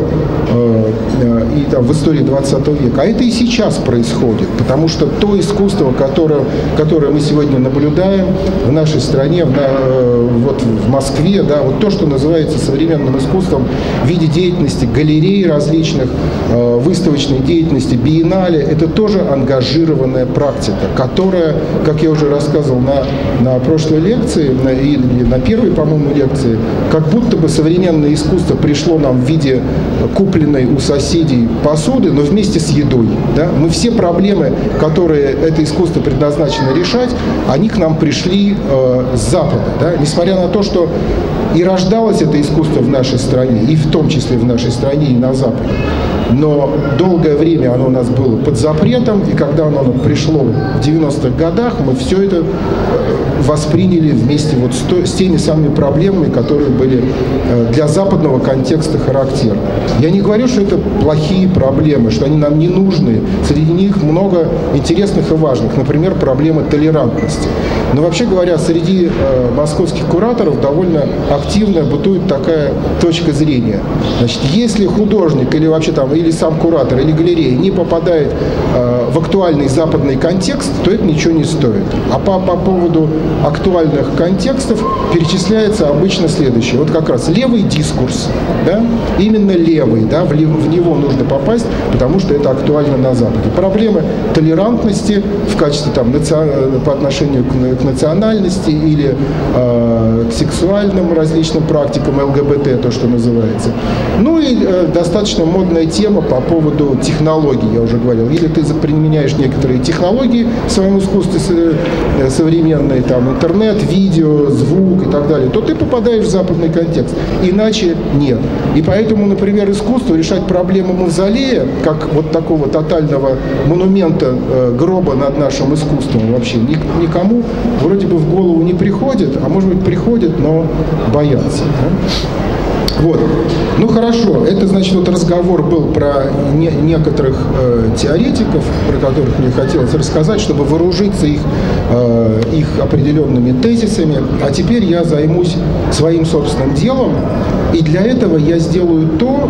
э, э, и, там, в истории двадцатого века, а это и сейчас происходит, потому что то искусство, которое, которое мы сегодня наблюдаем в нашей стране, в, э, вот в Москве, да, вот то, что называется современным искусством в виде деятельности галерей различных, э, выставочной деятельности, биеннале, это тоже ангажированная практика, которая, как я уже рассказывал на, на прошлой лекции, на, или на первой, по-моему, лекции, как будто бы современное искусство пришло нам в виде купленной у соседей посуды, но вместе с едой. Да? Мы все проблемы, которые это искусство предназначено решать, они к нам пришли э, с Запада. Да? Несмотря на то, что и рождалось это искусство в нашей стране, и в том числе в нашей стране, и на Западе. Но долгое время оно у нас было под запретом, и когда оно пришло в девяностых годах, мы все это восприняли вместе вот с, то, с теми самыми проблемами, которые были для западного контекста характерны. Я не говорю, что это плохие проблемы, что они нам не нужны. Среди них много интересных и важных. Например, проблема толерантности. Но вообще говоря, среди э, московских кураторов довольно активно бытует такая точка зрения. Значит, если художник или вообще там, или сам куратор, или галерея не попадает э, в актуальный западный контекст, то это ничего не стоит. А по, по поводу актуальных контекстов перечисляется обычно следующее. Вот как раз левый дискурс, да? Именно левый, да? в, в него нужно попасть, потому что это актуально на Западе. Проблемы толерантности в качестве там, наци... по отношению к, к национальности или э, к сексуальным различным практикам, ЛГБТ, то, что называется. Ну и э, достаточно модная тема по поводу технологий, я уже говорил. Или ты применяешь некоторые технологии в своем искусстве э, современные, там, интернет, видео, звук и так далее, то ты попадаешь в западный контекст. Иначе нет. И поэтому, например, искусство решать проблему мавзолея, как вот такого тотального монумента, э, гроба над нашим искусством вообще никому вроде бы в голову не приходит, а может быть приходит, но боятся. Да? Вот. Ну хорошо, это значит, вот разговор был про не, некоторых э, теоретиков, про которых мне хотелось рассказать, чтобы вооружиться их, э, их определенными тезисами. А теперь я займусь своим собственным делом, и для этого я сделаю то,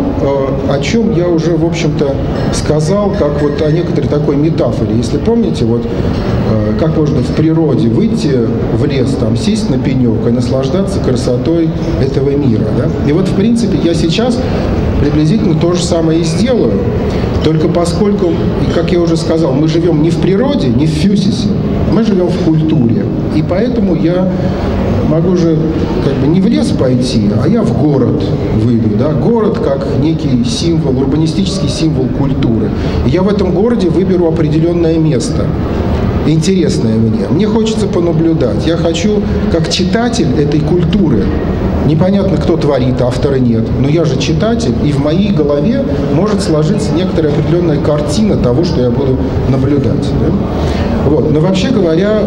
э, о чем я уже, в общем-то, сказал, как вот о некоторой такой метафоре. Если помните, вот э, как можно в природе выйти в лес, там, сесть на пенек и наслаждаться красотой этого мира. Да? И вот в В принципе, я сейчас приблизительно то же самое и сделаю, только поскольку, как я уже сказал, мы живем не в природе, не в фьюсисе, мы живем в культуре, и поэтому я могу же как бы не в лес пойти, а я в город выйду, да, город как некий символ, урбанистический символ культуры, и я в этом городе выберу определенное место. Интересное мне. Мне хочется понаблюдать. Я хочу, как читатель этой культуры, Непонятно, кто творит, автора нет. Но я же читатель, и в моей голове может сложиться некоторая определенная картина того, что я буду наблюдать. Да? Вот. Но вообще говоря,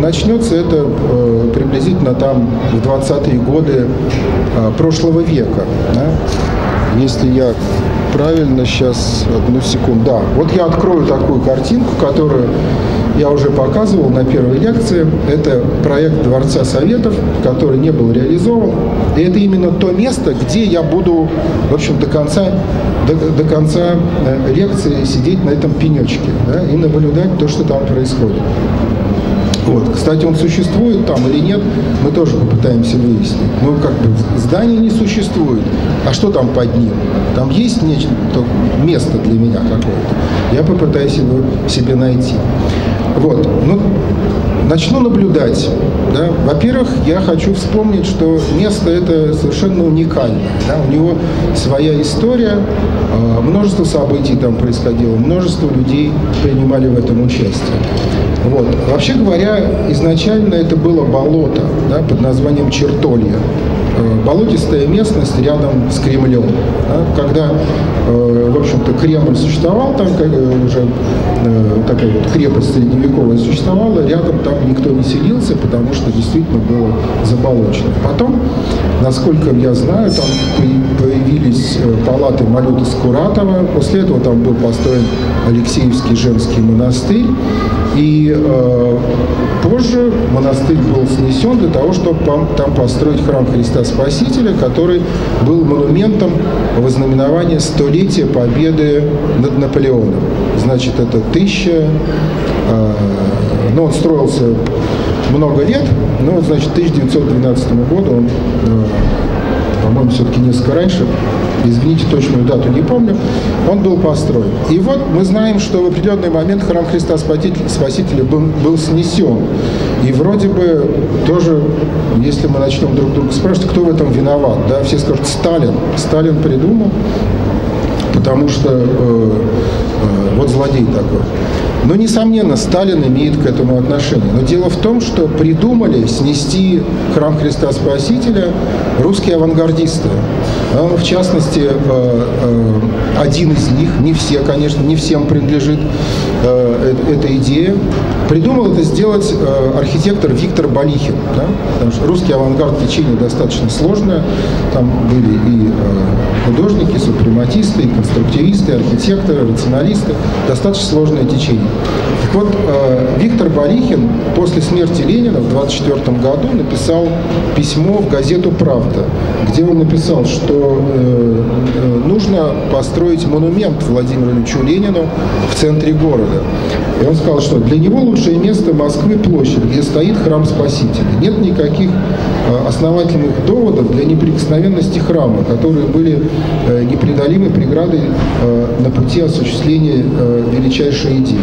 начнется это приблизительно там в двадцатые годы прошлого века. Да? Если я правильно сейчас, одну секунду, да. Вот я открою такую картинку, которую я уже показывал на первой лекции. Это проект Дворца Советов, который не был реализован. И это именно то место, где я буду, в общем, до конца, до, до конца лекции сидеть на этом пенечке, да, и наблюдать то, что там происходит. Вот. Кстати, он существует там или нет, мы тоже попытаемся выяснить. Ну, как бы, здание не существует, а что там под ним? Там есть нечто, место для меня какое-то. Я попытаюсь его себе найти. Вот. Ну, начну наблюдать. Да. Во-первых, я хочу вспомнить, что место это совершенно уникально. Да. У него своя история, множество событий там происходило, множество людей принимали в этом участие. Вот. Вообще говоря, изначально это было болото, да, под названием Чертолье. Болотистая местность рядом с Кремлем. Да, когда, в общем-то, Кремль существовал, там уже такая вот крепость средневековая существовала, рядом там никто не селился, потому что действительно было заболочено. Потом, насколько я знаю, там появились палаты Малюта Скуратова, после этого там был построен Алексеевский женский монастырь, и э, позже монастырь был снесен для того, чтобы там построить храм Христа Спасителя, который был монументом вознаменования столетия победы над Наполеоном. Значит, это тысяча... Э, но он строился много лет, но, значит, к тысяча девятьсот двенадцатому году он, э, по-моему, все-таки несколько раньше, извините, точную дату не помню, он был построен. И вот мы знаем, что в определенный момент храм Христа Спасителя был, был снесен. И вроде бы тоже, если мы начнем друг друга спрашивать, кто в этом виноват, да, все скажут Сталин. Сталин придумал, потому что э, э, вот злодей такой. Но, несомненно, Сталин имеет к этому отношение. Но дело в том, что придумали снести храм Христа Спасителя русские авангардисты. В частности, один из них, не все, конечно, не всем принадлежит эта идея, придумал это сделать архитектор Виктор Балихин. Да? Потому что русский авангард в течение достаточно сложное. Там были и художники, и супрематисты, и конструктивисты, и архитекторы, и рационалисты. Достаточно сложное течение. Так вот, Виктор Балихин после смерти Ленина в двадцать четвёртом году написал письмо в газету «Правда», где он написал, что нужно построить монумент Владимиру Ильичу Ленину в центре города. И он сказал, что для него лучшее место Москвы – площадь, где стоит храм Спасителя. Нет никаких основательных доводов для неприкосновенности храма, которые были непреодолимой преградой на пути осуществления величайшей идеи.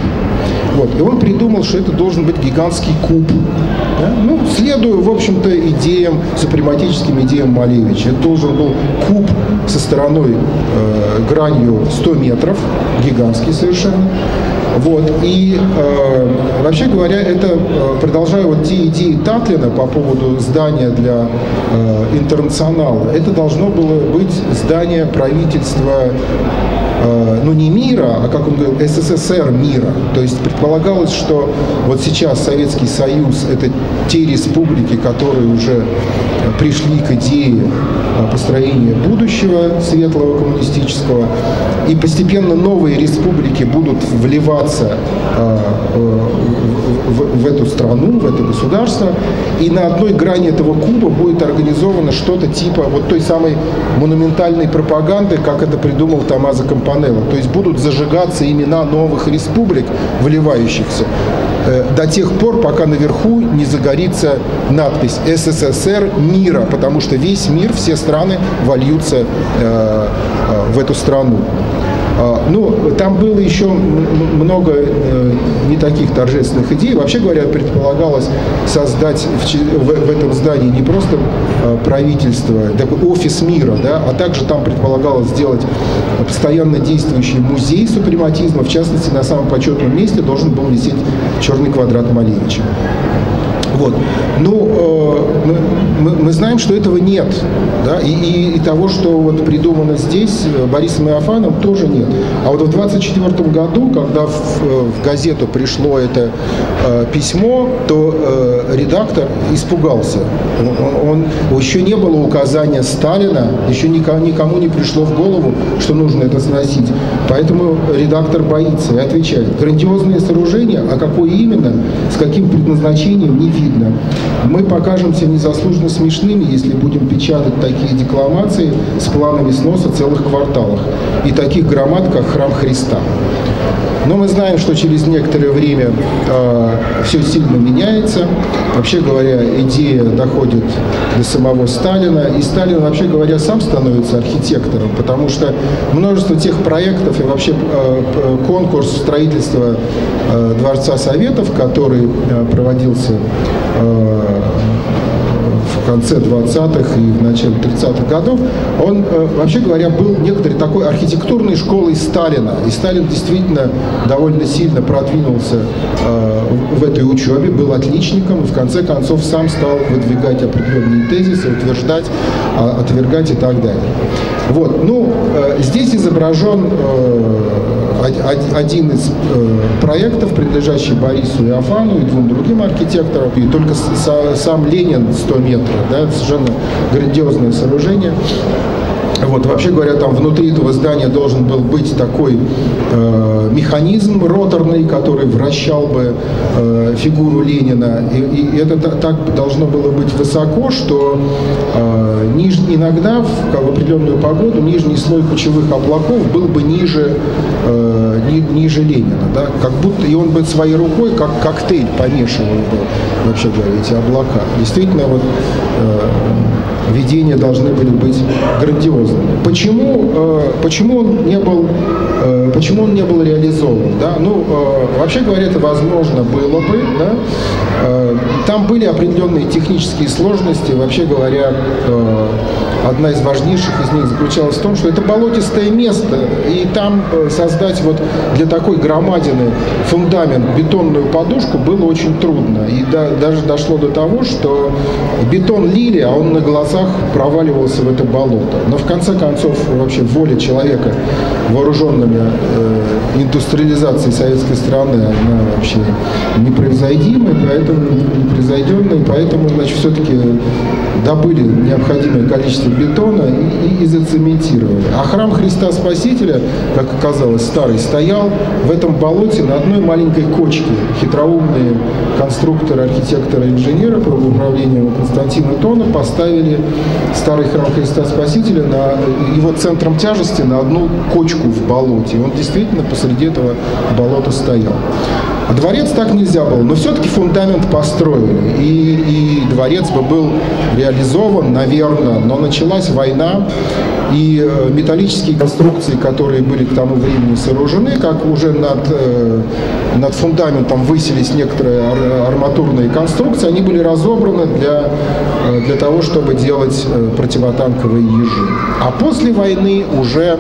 Вот. И он придумал, что это должен быть гигантский куб. Да? Ну, следуя, в общем-то, идеям, супрематическим идеям Малевича. Это должен был куб со стороной, э, гранью сто метров, гигантский совершенно. Вот. И, э, вообще говоря, это, э, продолжая вот те идеи Татлина по поводу здания для э, интернационала, это должно было быть здание правительства, э, ну не мира, а, как он говорил, СССР мира. То есть предполагалось, что вот сейчас Советский Союз – это те республики, которые уже пришли к идее построения будущего светлого коммунистического, и постепенно новые республики будут вливаться э, в, в эту страну, в это государство, и на одной грани этого куба будет организовано что-то типа вот той самой монументальной пропаганды, как это придумал Томмазо Кампанелло. То есть будут зажигаться имена новых республик, вливающихся, э, до тех пор, пока наверху не загорится надпись «СССР мира», потому что весь мир, все страны вольются э, э, в эту страну. Ну, там было еще много э, не таких торжественных идей. Вообще говоря, предполагалось создать в, в, в этом здании не просто э, правительство, такой офис мира, да, а также там предполагалось сделать постоянно действующий музей супрематизма. В частности, на самом почетном месте должен был висеть черный квадрат Малевича. Вот. Ну, э, мы, мы знаем, что этого нет. Да? И, и, и того, что вот придумано здесь Борисом Иофаном, тоже нет. А вот в двадцать четвёртом году, когда в, в газету пришло это э, письмо, то э, редактор испугался. Он, он, еще не было указания Сталина, еще никому не пришло в голову, что нужно это сносить. Поэтому редактор боится и отвечает. Грандиозные сооружения, а какое именно, с каким предназначением, не видно. Мы покажемся незаслуженно смешными, если будем печатать такие декламации с планами сноса целых кварталов и таких громад, как Храм Христа. Но мы знаем, что через некоторое время э, все сильно меняется. Вообще говоря, идея доходит до самого Сталина. И Сталин, вообще говоря, сам становится архитектором, потому что множество тех проектов и вообще э, конкурс строительства э, Дворца Советов, который э, проводился э, в конце двадцатых и в начале тридцатых годов, он, вообще говоря, был некоторой такой архитектурной школой Сталина. И Сталин действительно довольно сильно продвинулся в этой учебе, был отличником и в конце концов сам стал выдвигать определенные тезисы, утверждать, отвергать и так далее. Вот. Ну, здесь изображен один из проектов, принадлежащий Борису Иофану и двум другим архитекторам, и только сам Ленин сто метров, да, совершенно грандиозное сооружение. Вот, вообще говоря, там внутри этого здания должен был быть такой э, механизм роторный, который вращал бы э, фигуру Ленина. И, и это так должно было быть высоко, что э, ниж, иногда в, в определенную погоду нижний слой кучевых облаков был бы ниже, э, ни, ниже Ленина. Да? Как будто, и он бы своей рукой как коктейль помешивал бы, вообще говоря, эти облака. Действительно, вот... Э, видения должны были быть грандиозными. Почему, э, почему, он, не был, э, почему он не был реализован? Да? Ну, э, вообще говоря, это возможно было бы. Да? Э, там были определенные технические сложности. Вообще говоря, э, одна из важнейших из них заключалась в том, что это болотистое место, и там создать вот для такой громадины фундамент, бетонную подушку было очень трудно. И да, даже дошло до того, что бетон лили, а он на глазах проваливался в это болото. Но в конце концов вообще воля человека, вооруженными э, индустриализацией советской страны, она вообще непревзойдимая, поэтому непревзойденная, поэтому, значит, все-таки добыли необходимое количество бетона и, и зацементировали. А храм Христа Спасителя, как оказалось, старый, стоял в этом болоте на одной маленькой кочке. Хитроумные конструкторы, архитекторы, инженеры по управлению Константина Тона поставили старый храм Христа Спасителя на его центром тяжести на одну кочку в болоте. И он действительно посреди этого болота стоял. А дворец так нельзя было, но все-таки фундамент построили, и, и дворец бы был реализован, наверное, но началась война, и металлические конструкции, которые были к тому времени сооружены, как уже над, над фундаментом высились некоторые арматурные конструкции, они были разобраны для, для того, чтобы делать противотанковые ежи. А после войны уже...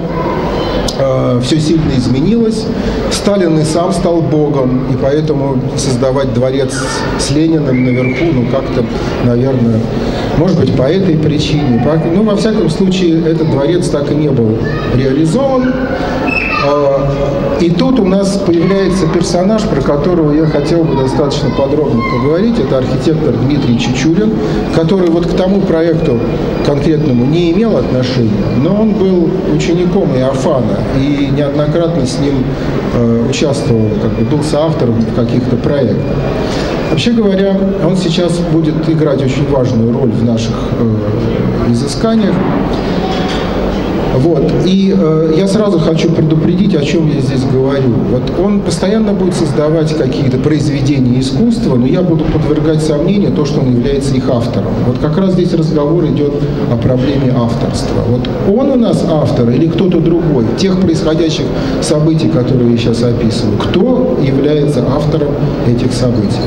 все сильно изменилось. Сталин и сам стал богом, и поэтому создавать дворец с Лениным наверху, ну как-то, наверное, может быть, по этой причине. Ну, во всяком случае, этот дворец так и не был реализован. И тут у нас появляется персонаж, про которого я хотел бы достаточно подробно поговорить. Это архитектор Дмитрий Чечулин, который вот к тому проекту конкретному не имел отношения, но он был учеником Иофана и неоднократно с ним э, участвовал, как бы был соавтором в каких-то проектах. Вообще говоря, он сейчас будет играть очень важную роль в наших э, изысканиях. Вот. И э, я сразу хочу предупредить, о чем я здесь говорю. Вот он постоянно будет создавать какие-то произведения искусства, но я буду подвергать сомнению то, что он является их автором. Вот как раз здесь разговор идет о проблеме авторства. Вот он у нас автор или кто-то другой, тех происходящих событий, которые я сейчас описываю, кто является автором этих событий.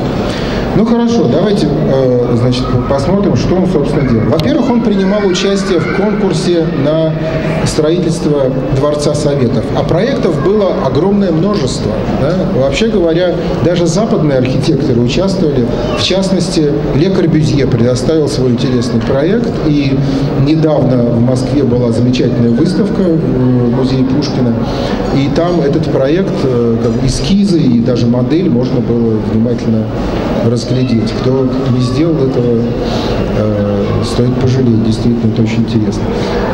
Ну хорошо, давайте, э, значит, посмотрим, что он, собственно, делал. Во-первых, он принимал участие в конкурсе на строительство Дворца Советов, а проектов было огромное множество. Да? Вообще говоря, даже западные архитекторы участвовали. В частности, Ле Корбюзье предоставил свой интересный проект, и недавно в Москве была замечательная выставка в музее Пушкина, и там этот проект, эскизы и даже модель можно было внимательно разглядеть. Кто не сделал этого, э, стоит пожалеть, действительно, это очень интересно.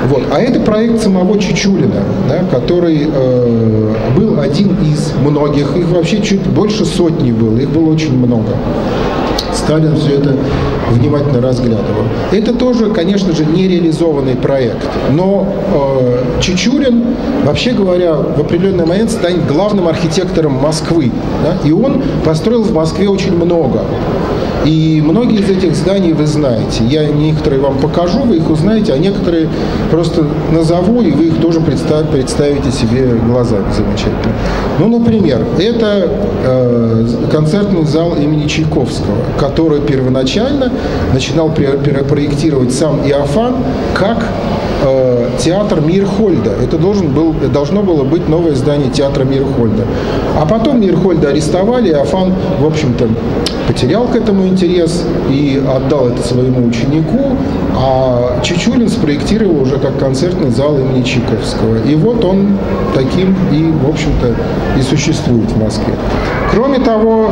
Вот. А это проект самого Чечулина, да, который э, был один из многих, их вообще чуть больше сотни было, их было очень много. Сталин все это внимательно разглядывал. Это тоже, конечно же, нереализованный проект. Но э, Чечулин, вообще говоря, в определенный момент станет главным архитектором Москвы. Да? И он построил в Москве очень много. И многие из этих зданий вы знаете. Я некоторые вам покажу, вы их узнаете, а некоторые просто назову, и вы их тоже представ, представите себе глазами замечательно. Ну, например, это э, концертный зал имени Чайковского, который первоначально начинал перепроектировать сам Иофан как э, театр Мирхольда. Это должен был, должно было быть новое здание театра Мирхольда. А потом Мирхольда арестовали, Иофан, в общем-то, потерял к этому интерес и отдал это своему ученику, а Чечулин спроектировал уже как концертный зал имени Чайковского. И вот он таким и, в общем-то, и существует в Москве. Кроме того,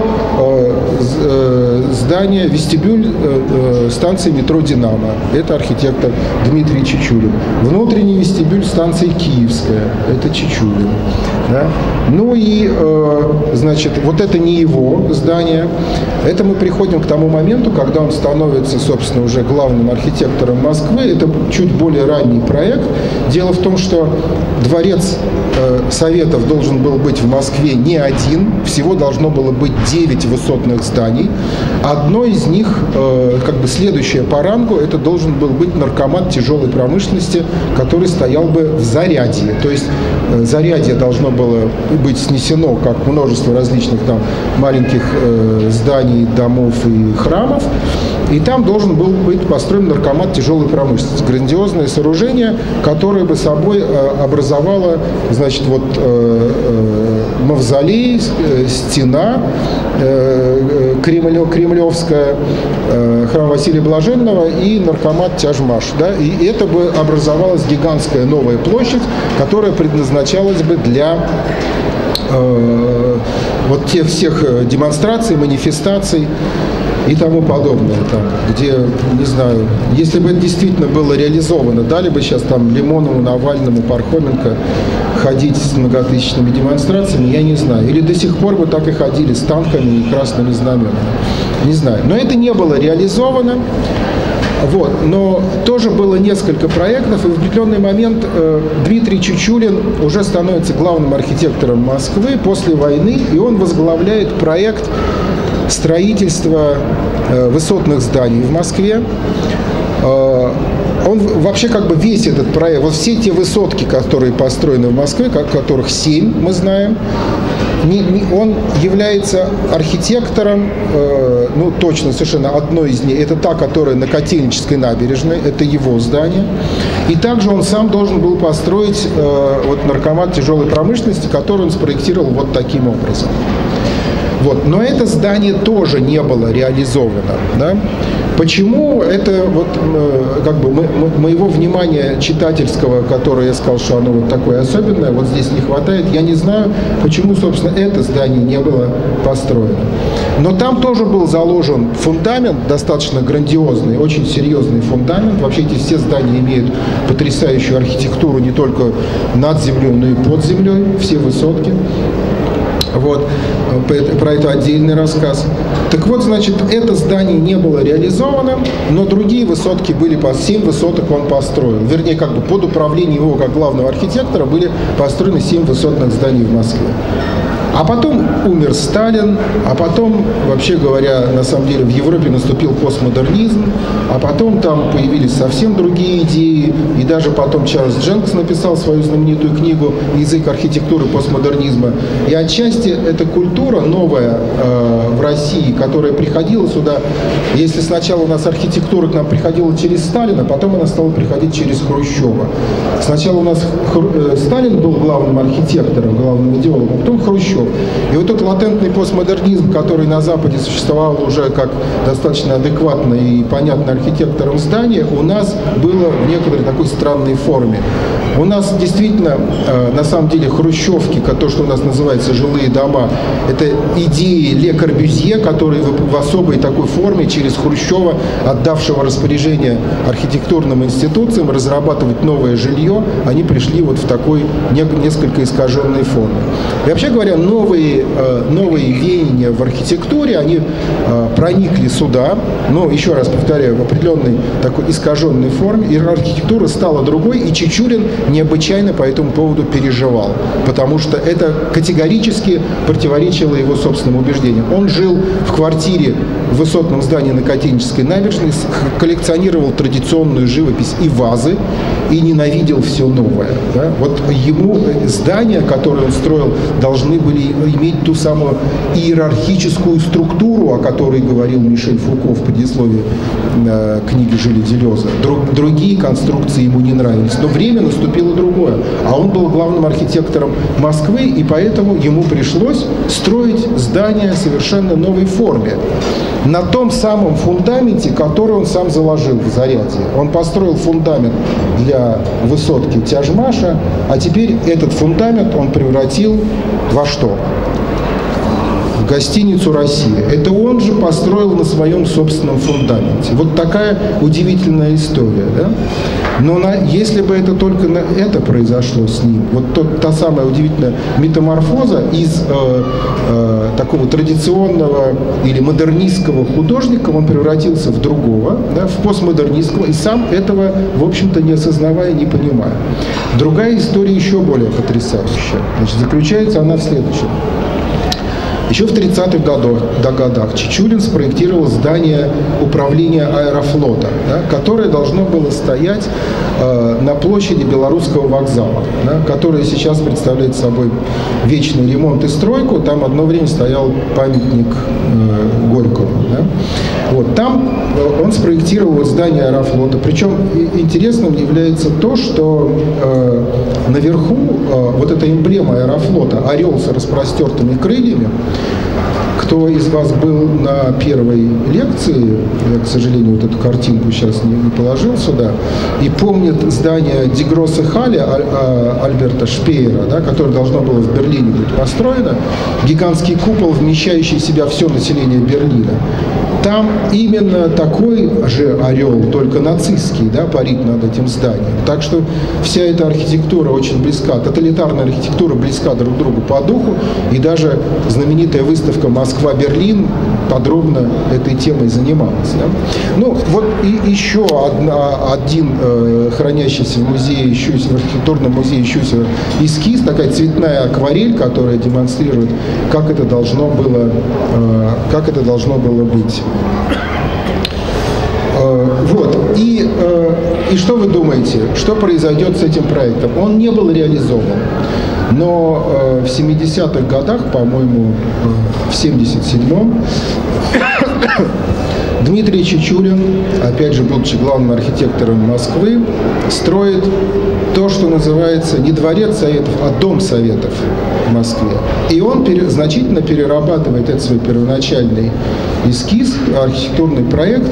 здание, вестибюль станции метро «Динамо». Это архитектор Дмитрий Чечулин. Внутренний вестибюль станции «Киевская». Это Чечулин. Да? Ну и, значит, вот это не его здание. Это мы приходим к тому моменту, когда он становится, собственно, уже главным архитектором Москвы. Это чуть более ранний проект. Дело в том, что Дворец Советов должен был быть в Москве не один. Всего должно было быть девять высотных зданий. Одно из них, как бы следующее по рангу, это должен был быть наркомат тяжелой промышленности, который стоял бы в Зарядье. То есть Зарядье должно было быть снесено, как множество различных там маленьких зданий, домов и храмов. И там должен был быть построен наркомат тяжелой промышленности. Грандиозное сооружение, которое бы собой образовало, значит, вот мавзолей, стена кремлевская, храм Василия Блаженного и наркомат Тяжмаш. Да? И это бы образовалась гигантская новая площадь, которая предназначалась бы для вот тех всех демонстраций, манифестаций и тому подобное, там, где, не знаю, если бы это действительно было реализовано, дали бы сейчас там Лимонову, Навальному, Пархоменко ходить с многотысячными демонстрациями, я не знаю. Или до сих пор бы так и ходили с танками и красными знаменами. Не знаю. Но это не было реализовано. Вот. Но тоже было несколько проектов, и в определенный момент э, Дмитрий Чечулин уже становится главным архитектором Москвы после войны, и он возглавляет проект строительства э, высотных зданий в Москве. Э, он вообще как бы весь этот проект, вот все те высотки, которые построены в Москве, как, которых семь, мы знаем, не, не, он является архитектором, э, ну точно, совершенно одной из них, это та, которая на Котельнической набережной, это его здание. И также он сам должен был построить э, вот наркомат тяжелой промышленности, который он спроектировал вот таким образом. Вот. Но это здание тоже не было реализовано. Да? Почему это вот, как бы мы, моего внимания читательского, которое я сказал, что оно вот такое особенное, вот здесь не хватает, я не знаю, почему, собственно, это здание не было построено. Но там тоже был заложен фундамент, достаточно грандиозный, очень серьезный фундамент. Вообще эти все здания имеют потрясающую архитектуру не только над землей, но и под землей, все высотки. Вот, про это отдельный рассказ. Так вот, значит, это здание не было реализовано, но другие высотки были, по семь высоток он построил. Вернее, как бы под управлением его как главного архитектора были построены семь высотных зданий в Москве. А потом умер Сталин, а потом, вообще говоря, на самом деле в Европе наступил постмодернизм, а потом там появились совсем другие идеи, и даже потом Чарльз Дженкс написал свою знаменитую книгу «Язык архитектуры постмодернизма». И отчасти эта культура новая э, в России, которая приходила сюда, если сначала у нас архитектура к нам приходила через Сталина, потом она стала приходить через Хрущева. Сначала у нас Хру... Сталин был главным архитектором, главным идеологом, а потом Хрущев. И вот тот латентный постмодернизм, который на Западе существовал уже как достаточно адекватно и понятно архитекторам здания, у нас было в некоторой такой странной форме. У нас действительно, на самом деле, хрущевки, то, что у нас называется жилые дома, это идеи Ле Корбюзье, которые в особой такой форме через Хрущева, отдавшего распоряжение архитектурным институциям разрабатывать новое жилье, они пришли вот в такой несколько искаженной форме. И вообще говоря, новые, новые веяния в архитектуре, они проникли сюда, но, еще раз повторяю, в определенной такой искаженной форме, и архитектура стала другой, и Чечулин необычайно по этому поводу переживал, потому что это категорически противоречило его собственным убеждениям. Он жил в квартире в высотном здании на Котельнической набережной, коллекционировал традиционную живопись и вазы, и ненавидел все новое. Да? Вот ему здания, которые он строил, должны были иметь ту самую иерархическую структуру, о которой говорил Мишель Фуко в предисловии э, книги Жиля Делеза. Друг, другие конструкции ему не нравились. Но время наступило другое. А он был главным архитектором Москвы, и поэтому ему пришлось строить здания в совершенно новой форме. На том самом фундаменте, который он сам заложил в «Зарядье». Он построил фундамент для высотки Тяжмаша, а теперь этот фундамент он превратил во что? В гостиницу «Россия». Это он же построил на своем собственном фундаменте. Вот такая удивительная история, да? Но на, если бы это только на это произошло с ним, вот тот, та самая удивительная метаморфоза из э, э, такого традиционного или модернистского художника, он превратился в другого, да, в постмодернистского, и сам этого, в общем-то, не осознавая, не понимая. Другая история еще более потрясающая. Значит, заключается она в следующем. Еще в тридцатых годах Чечулин спроектировал здание управления Аэрофлота, да, которое должно было стоять э, на площади Белорусского вокзала, да, которое сейчас представляет собой вечный ремонт и стройку. Там одно время стоял памятник э, Горького. Да. Вот, там э, он спроектировал здание Аэрофлота. Причем интересным является то, что э, наверху э, вот эта эмблема Аэрофлота, орел с распростертыми крыльями. Кто из вас был на первой лекции, я, к сожалению, вот эту картинку сейчас не, не положил сюда, и помнит здание Дигросса Халля Аль, а, Альберта Шпеера, да, которое должно было в Берлине быть построено, гигантский купол, вмещающий в себя все население Берлина. Там именно такой же орел, только нацистский, да, парит над этим зданием. Так что вся эта архитектура очень близка, тоталитарная архитектура близка друг другу по духу, и даже знаменитая выставка «Москва-Берлин» подробно этой темой занималась. Да? Ну, вот и еще одна, один э, хранящийся в музее, в архитектурном музее Щусева эскиз, такая цветная акварель, которая демонстрирует, как это должно было, э, как это должно было быть. Вот. И, и что вы думаете, что произойдет с этим проектом? Он не был реализован, но в семидесятых годах, по-моему, в семьдесят седьмом, Дмитрий Чечулин, опять же, будучи главным архитектором Москвы, строит то, что называется не дворец Советов, а Дом Советов в Москве. И он пере, значительно перерабатывает этот свой первоначальный эскиз, архитектурный проект,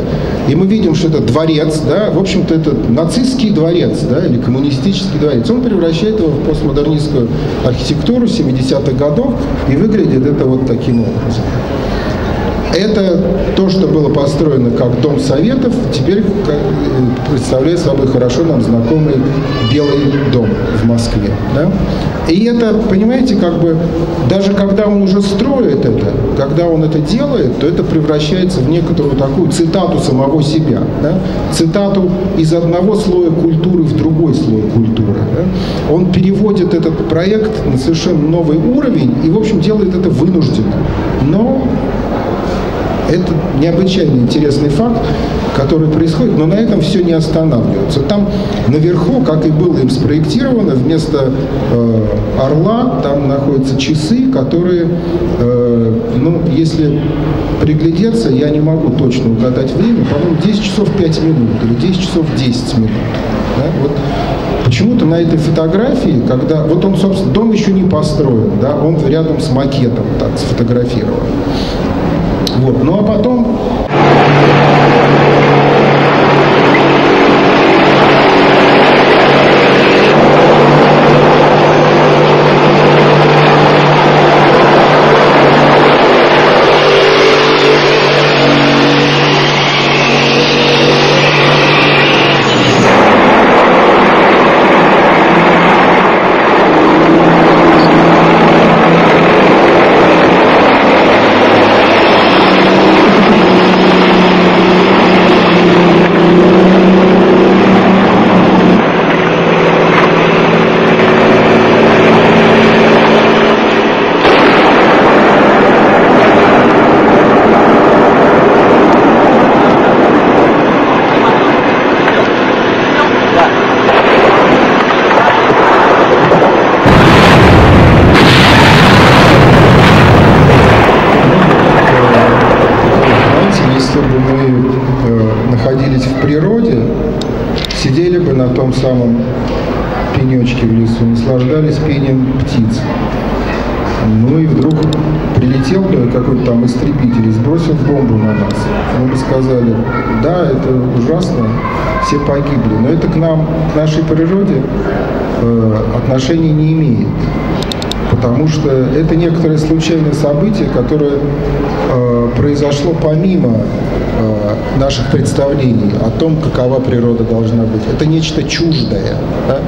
и мы видим, что это дворец, да, в общем-то, это нацистский дворец, да, или коммунистический дворец. Он превращает его в постмодернистскую архитектуру семидесятых годов, и выглядит это вот таким образом. Это то, что было построено как Дом Советов, теперь представляет собой хорошо нам знакомый Белый дом в Москве. Да? И это, понимаете, как бы, даже когда он уже строит это, когда он это делает, то это превращается в некоторую такую цитату самого себя. Да? Цитату из одного слоя культуры в другой слой культуры. Да? Он переводит этот проект на совершенно новый уровень и, в общем, делает это вынужденно. Но это необычайно интересный факт, который происходит, но на этом все не останавливается. Там наверху, как и было им спроектировано, вместо э, орла там находятся часы, которые, э, ну, если приглядеться, я не могу точно угадать время, по-моему, десять часов пять минут или десять часов десять минут. Да? Вот. Почему-то на этой фотографии, когда... Вот он, собственно, дом еще не построен, да? Он рядом с макетом так сфотографирован. Вот. Ну а потом... Все погибли, но это к нам, к нашей природе э, отношения не имеет, потому что это некоторое случайное событие, которое э, произошло помимо э, наших представлений о том, какова природа должна быть. Это нечто чуждое, да?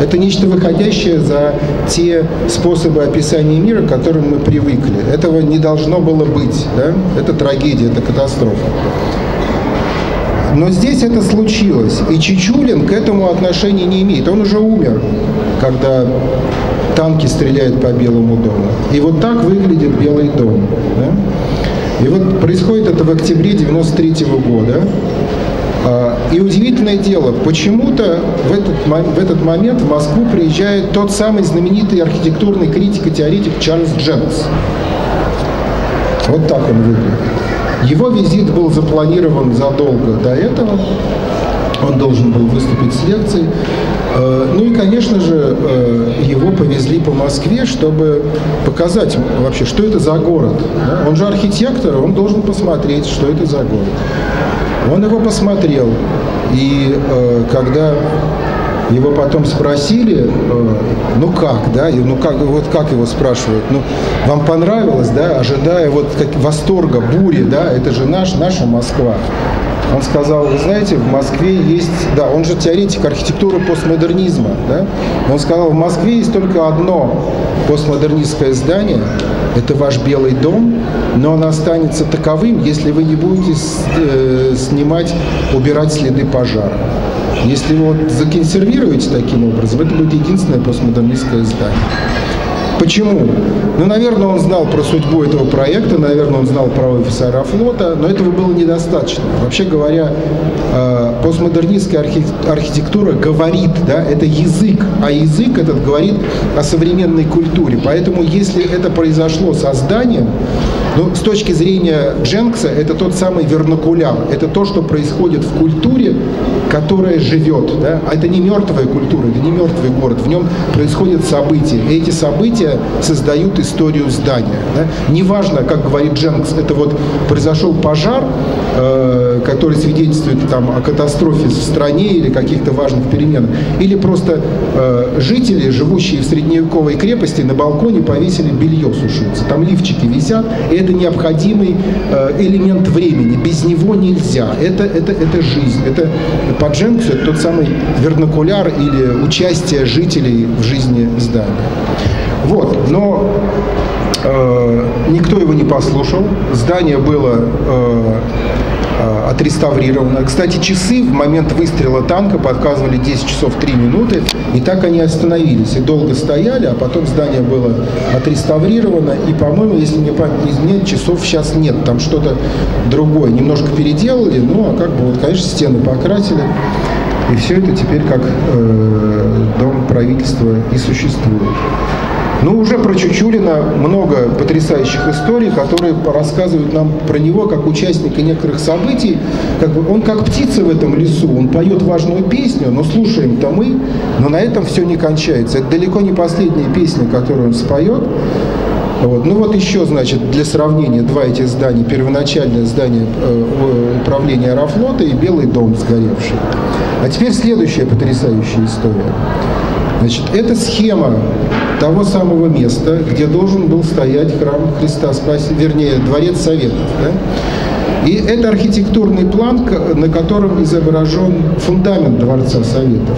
Это нечто выходящее за те способы описания мира, к которым мы привыкли. Этого не должно было быть, да? Это трагедия, это катастрофа. Но здесь это случилось, и Чечулин к этому отношения не имеет. Он уже умер, когда танки стреляют по Белому дому. И вот так выглядит Белый дом. Да? И вот происходит это в октябре девяносто третьего года. И удивительное дело, почему-то в этот, в этот момент в Москву приезжает тот самый знаменитый архитектурный критик и теоретик Чарльз Дженкс. Вот так он выглядит. Его визит был запланирован задолго до этого, он должен был выступить с лекцией. Ну и, конечно же, его повезли по Москве, чтобы показать вообще, что это за город. Он же архитектор, он должен посмотреть, что это за город. Он его посмотрел, и когда... Его потом спросили, ну как, да, ну как, вот как его спрашивают, ну вам понравилось, да, ожидая вот как, восторга, бури, да, это же наш, наша Москва. Он сказал, вы знаете, в Москве есть, да, он же теоретик архитектуры постмодернизма, да, он сказал, в Москве есть только одно постмодернистское здание, это ваш Белый дом, но он останется таковым, если вы не будете с, э, снимать, убирать следы пожара. Если вы вот законсервируете таким образом, это будет единственное постмодернистское здание. Почему? Ну, наверное, он знал про судьбу этого проекта, наверное, он знал про офис Аэрофлота, но этого было недостаточно. Вообще говоря, постмодернистская архитектура говорит, да, это язык, а язык этот говорит о современной культуре. Поэтому, если это произошло со зданием, ну, с точки зрения Дженкса, это тот самый вернокуляр, это то, что происходит в культуре, которая живет. Да? А это не мертвая культура, это не мертвый город, в нем происходят события, и эти события создают историю здания. Да? Неважно, как говорит Дженкс, это вот произошел пожар, э, который свидетельствует там, о катастрофе в стране или каких-то важных переменах, или просто э, жители, живущие в средневековой крепости, на балконе повесили белье сушиться, там лифчики висят, и это это необходимый элемент времени, без него нельзя. Это, это, это жизнь, это по Дженксу это тот самый вернокуляр или участие жителей в жизни здания. Вот, но э, никто его не послушал, здание было э, отреставрировано. Кстати, часы в момент выстрела танка показывали десять часов три минуты, и так они остановились, и долго стояли, а потом здание было отреставрировано, и, по-моему, если мне память не изменяет, часов сейчас нет, там что-то другое. Немножко переделали, ну, а как бы, вот, конечно, стены покрасили, и все это теперь как э, дом правительства и существует. Ну, уже про Чечулина много потрясающих историй, которые рассказывают нам про него как участника некоторых событий. Как бы он как птица в этом лесу, он поет важную песню, но слушаем-то мы, но на этом все не кончается. Это далеко не последняя песня, которую он споет. Вот. Ну вот еще, значит, для сравнения два этих здания. Первоначальное здание э, управления Аэрофлота и Белый дом сгоревший. А теперь следующая потрясающая история. Значит, это схема того самого места, где должен был стоять храм Христа Спасителя, вернее, дворец Советов. Да? И это архитектурный план, на котором изображен фундамент дворца Советов.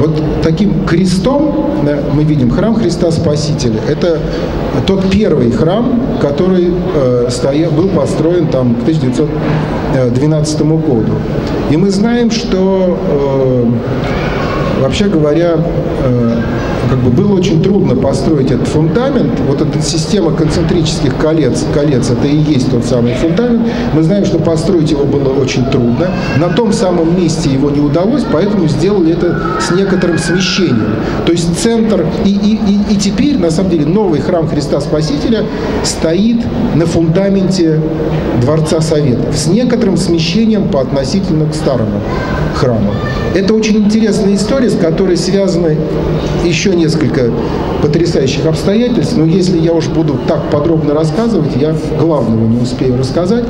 Вот таким крестом мы видим храм Христа Спасителя. Это тот первый храм, который стоял, был построен там к тысяча девятьсот двенадцатому году. И мы знаем, что... Вообще говоря, как бы было очень трудно построить этот фундамент. Вот эта система концентрических колец, колец, это и есть тот самый фундамент. Мы знаем, что построить его было очень трудно. На том самом месте его не удалось, поэтому сделали это с некоторым смещением. То есть центр... И, и, и, и теперь, на самом деле, новый храм Христа Спасителя стоит на фундаменте Дворца Советов с некоторым смещением по относительно к старому храму. Это очень интересная история, с которой связаны еще несколько потрясающих обстоятельств, но если я уж буду так подробно рассказывать, я главного не успею рассказать.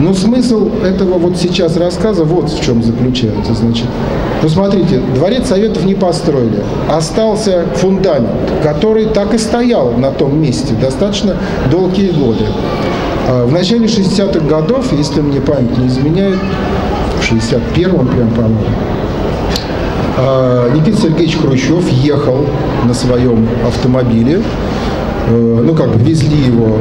Но смысл этого вот сейчас рассказа вот в чем заключается. Значит, ну смотрите, Дворец Советов не построили, остался фундамент, который так и стоял на том месте достаточно долгие годы. В начале шестидесятых годов, если мне память не изменяет, в шестьдесят первом прям, по-моему, Никита Сергеевич Хрущев ехал на своем автомобиле, ну как бы везли его,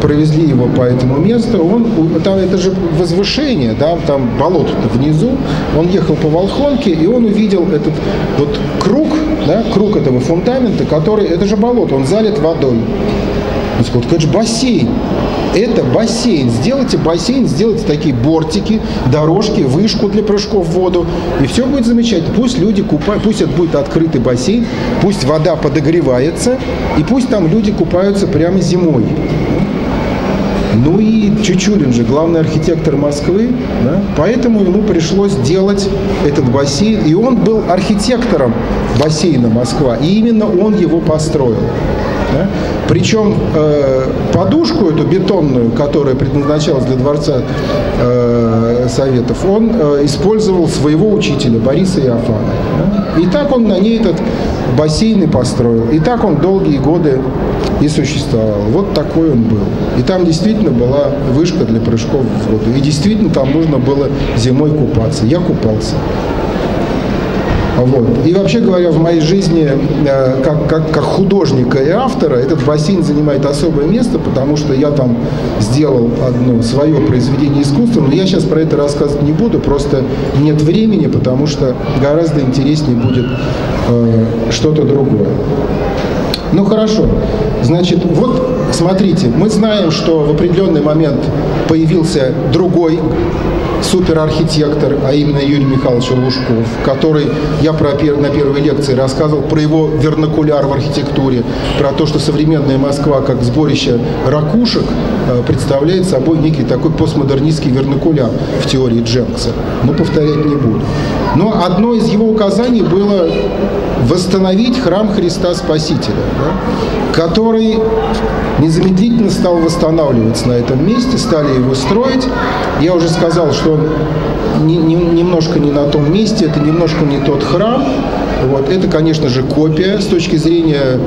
провезли его по этому месту, он, там это же возвышение, да, там болото внизу, он ехал по Волхонке, и он увидел этот вот круг, да, круг этого фундамента, который, это же болото, он залит водой. Он сказал, это же бассейн. Это бассейн. Сделайте бассейн, сделайте такие бортики, дорожки, вышку для прыжков в воду. И все будет замечательно. Пусть люди купают, пусть это будет открытый бассейн, пусть вода подогревается, и пусть там люди купаются прямо зимой. Ну и Чечулин же, главный архитектор Москвы, да? Поэтому ему пришлось делать этот бассейн. И он был архитектором бассейна Москва, и именно он его построил. Да? Причем э, подушку эту бетонную, которая предназначалась для Дворца э, Советов, он э, использовал своего учителя Бориса Иофана. Да? И так он на ней этот бассейн и построил. И так он долгие годы и существовал. Вот такой он был. И там действительно была вышка для прыжков в воду. И действительно там нужно было зимой купаться. Я купался. Вот. И вообще говоря, в моей жизни, э, как, как, как художника и автора, этот бассейн занимает особое место, потому что я там сделал одно свое произведение искусства, но я сейчас про это рассказывать не буду, просто нет времени, потому что гораздо интереснее будет э, что-то другое. Ну хорошо, значит, вот смотрите, мы знаем, что в определенный момент появился другой суперархитектор, а именно Юрий Михайлович Лужков, который, я про, на первой лекции рассказывал про его вернокуляр в архитектуре, про то, что современная Москва, как сборище ракушек, представляет собой некий такой постмодернистский вернокуляр в теории Дженкса. Но повторять не буду. Но одно из его указаний было восстановить храм Христа Спасителя, да, который незамедлительно стал восстанавливаться на этом месте, стали его строить. Я уже сказал, что он не, не, немножко не на том месте, это немножко не тот храм. Вот. Это, конечно же, копия с точки зрения э,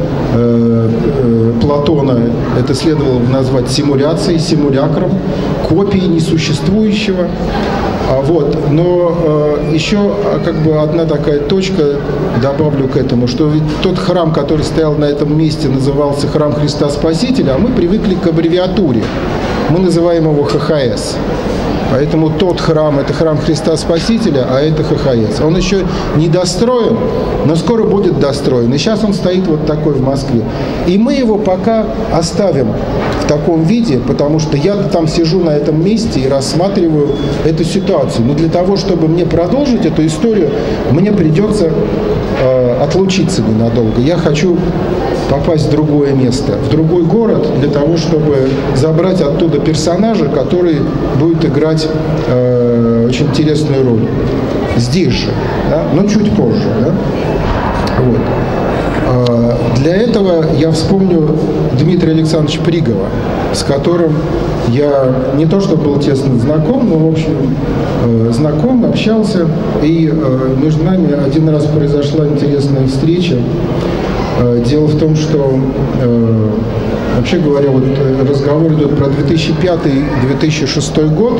э, Платона. Это следовало бы назвать симуляцией, симулякром, копией несуществующего. А вот. Но э, еще как бы одна такая точка добавлю к этому, что ведь тот храм, который стоял на этом месте, назывался Храм Христа Спасителя, а мы привыкли к аббревиатуре. Мы называем его ХХС. Поэтому тот храм – это храм Христа Спасителя, а это ХХС. Он еще не достроен, но скоро будет достроен. И сейчас он стоит вот такой в Москве. И мы его пока оставим в таком виде, потому что я там сижу на этом месте и рассматриваю эту ситуацию. Но для того, чтобы мне продолжить эту историю, мне придется э, отлучиться ненадолго. Я хочу попасть в другое место, в другой город, для того, чтобы забрать оттуда персонажа, который будет играть э, очень интересную роль. Здесь же, да? Но чуть позже. Да? Вот. Э, для этого я вспомню Дмитрия Александровича Пригова, с которым я не то что был тесно знаком, но в общем э, знаком, общался. И э, между нами один раз произошла интересная встреча. Дело в том, что, э, вообще говоря, вот разговор идет про две тысячи пятый — две тысячи шестой год.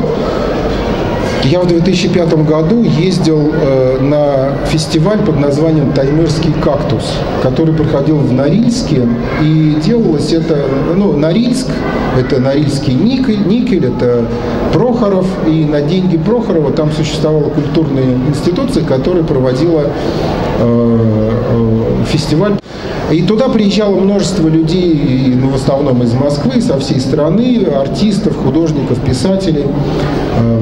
Я в две тысячи пятом году ездил э, на фестиваль под названием «Таймырский кактус», который проходил в Норильске. И делалось это, ну, Норильск, это Норильский никель, никель, это Прохоров. И на деньги Прохорова там существовала культурная институция, которая проводила э, э, фестиваль. И туда приезжало множество людей, ну, в основном из Москвы, со всей страны, артистов, художников, писателей.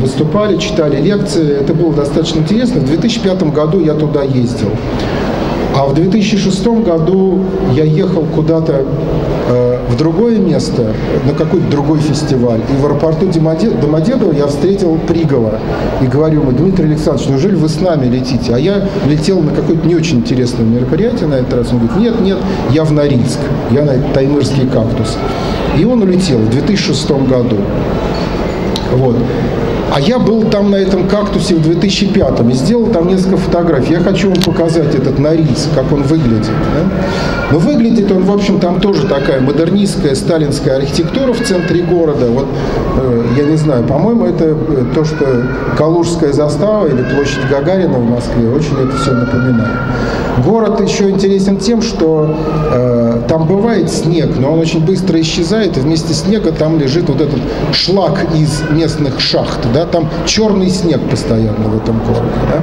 Выступали, читали лекции. Это было достаточно интересно. В две тысячи пятом году я туда ездил. А в две тысячи шестом году я ехал куда-то э, в другое место, на какой-то другой фестиваль. И в аэропорту Домодедово я встретил Пригова. И говорю ему: Дмитрий Александрович, неужели вы с нами летите? А я летел на какое-то не очень интересное мероприятие на этот раз. Он говорит: нет, нет, я в Норильск, я на Таймырский кактус. И он улетел в две тысячи шестом году. Вот. А я был там на этом кактусе в две тысячи пятом и сделал там несколько фотографий. Я хочу вам показать этот Норильск, как он выглядит. Да? Но выглядит он, в общем, там тоже такая модернистская сталинская архитектура в центре города. Вот, э, я не знаю, по-моему, это то, что Калужская застава или площадь Гагарина в Москве, очень это все напоминает. Город еще интересен тем, что э, там бывает снег, но он очень быстро исчезает, и вместе снега там лежит вот этот шлак из местных шахт. Да, там черный снег постоянно в этом городе. Да?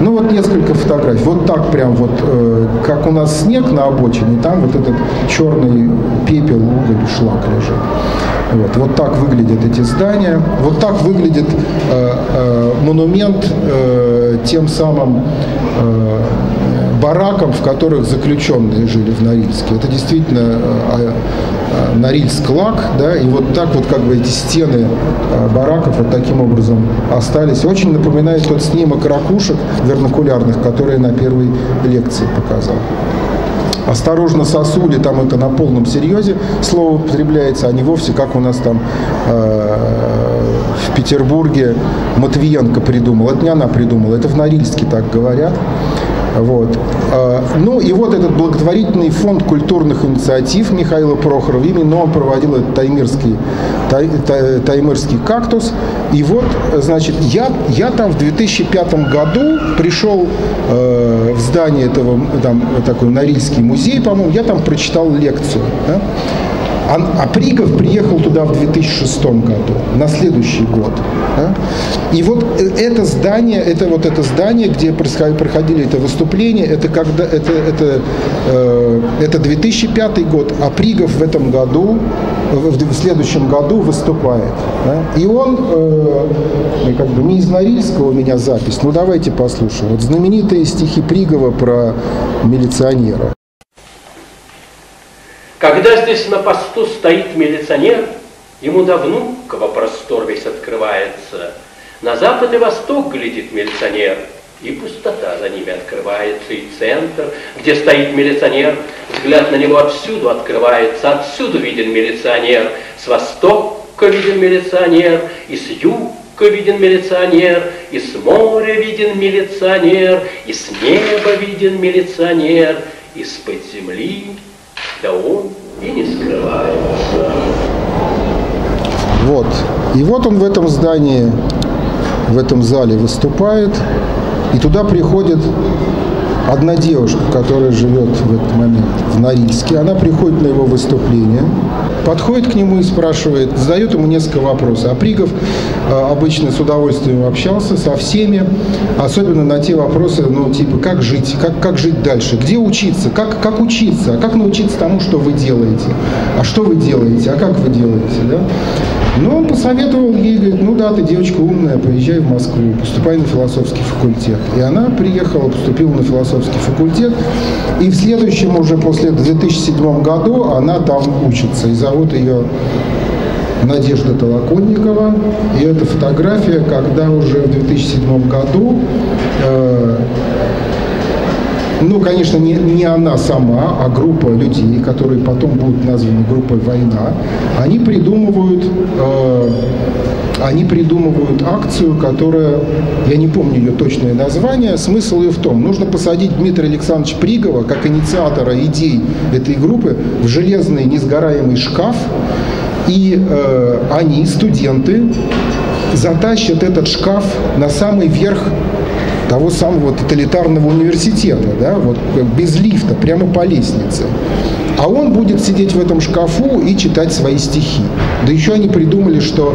Ну вот несколько фотографий. Вот так прям вот, э, как у нас снег на обочине, там вот этот черный пепел, уголь, шлак лежит. Вот, вот так выглядят эти здания. Вот так выглядит э, э, монумент э, тем самым э, баракам, в которых заключенные жили в Норильске. Это действительно э, э, Норильск-Лак, да, и вот так вот как бы эти стены э, бараков вот таким образом остались. Очень напоминает тот снимок ракушек вернокулярных, которые на первой лекции показал. Осторожно, сосули, там это на полном серьезе слово употребляется, а не вовсе, как у нас там э, в Петербурге Матвиенко придумал. Это не она придумала, это в Норильске так говорят. Вот. Ну и вот этот благотворительный фонд культурных инициатив Михаила Прохорова, именно он проводил этот таймырский, тай, тай, таймырский кактус. И вот, значит, я, я там в две тысячи пятом году пришел э, в здание этого, там, такой Норильский музей, по-моему, я там прочитал лекцию. Да? А Пригов приехал туда в две тысячи шестом году, на следующий год. Да? И вот это здание, это вот это здание, где проходили это выступление, это, когда, это, это, э, это две тысячи пятый год, а Пригов в этом году, в, в следующем году выступает. Да? И он, э, как бы не из Норильска у меня запись, ну давайте послушаем. Вот знаменитые стихи Пригова про милиционера. Когда здесь на посту стоит милиционер, ему до Внукова простор весь открывается. На запад и восток глядит милиционер, и пустота за ними открывается. И центр, где стоит милиционер, взгляд на него отсюда открывается, отсюда виден милиционер, с востока виден милиционер, и с юга виден милиционер, и с моря виден милиционер, и с неба виден милиционер, из-под земли, да он и не скрывается. Вот. И вот он в этом здании, в этом зале выступает, и туда приходит одна девушка, которая живет в этот момент в Норильске. Она приходит на его выступление, подходит к нему и спрашивает, задает ему несколько вопросов. А Пригов обычно с удовольствием общался со всеми, особенно на те вопросы, ну, типа, как жить, как, как жить дальше, где учиться, как, как учиться, как научиться тому, что вы делаете, а что вы делаете, а как вы делаете, да? Но он посоветовал ей, говорит, ну да, ты девочка умная, поезжай в Москву, поступай на философский факультет. И она приехала, поступила на философский факультет, и в следующем, уже после две тысячи седьмом году, она там учится. И зовут ее Надежда Толоконникова. И это фотография, когда уже в две тысячи седьмом году... Э Ну, конечно, не, не она сама, а группа людей, которые потом будут названы группой «Война», они придумывают, э, они придумывают акцию, которая, я не помню ее точное название, смысл ее в том, нужно посадить Дмитрия Александровича Пригова, как инициатора идей этой группы, в железный несгораемый шкаф, и э, они, студенты, затащат этот шкаф на самый верх того самого тоталитарного университета, да, вот без лифта, прямо по лестнице. А он будет сидеть в этом шкафу и читать свои стихи. Да еще они придумали, что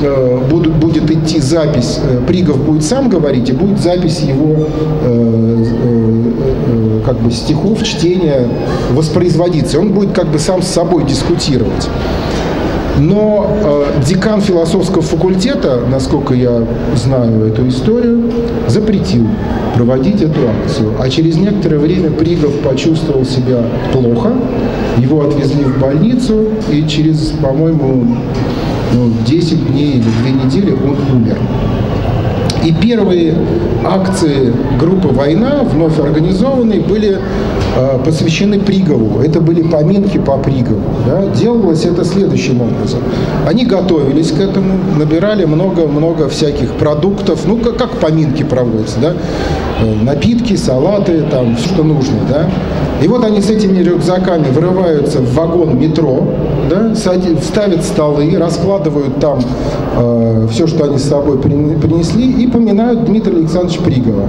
э, будут, будет идти запись, э, Пригов будет сам говорить, и будет запись его э, э, как бы стихов, чтения воспроизводиться. Он будет как бы сам с собой дискутировать. Но э, декан философского факультета, насколько я знаю эту историю, запретил проводить эту акцию. А через некоторое время Пригов почувствовал себя плохо, его отвезли в больницу, и через, по-моему, ну, десять дней или две недели он умер. И первые акции группы «Война», вновь организованные, были э, посвящены Пригову. Это были поминки по Пригову. Да? Делалось это следующим образом. Они готовились к этому, набирали много-много всяких продуктов. Ну, как, как поминки проводятся, да? Напитки, салаты, там, все, что нужно, да? И вот они с этими рюкзаками врываются в вагон метро, да, ставят столы, раскладывают там э, все, что они с собой принесли, и поминают Дмитрия Александровича Пригова.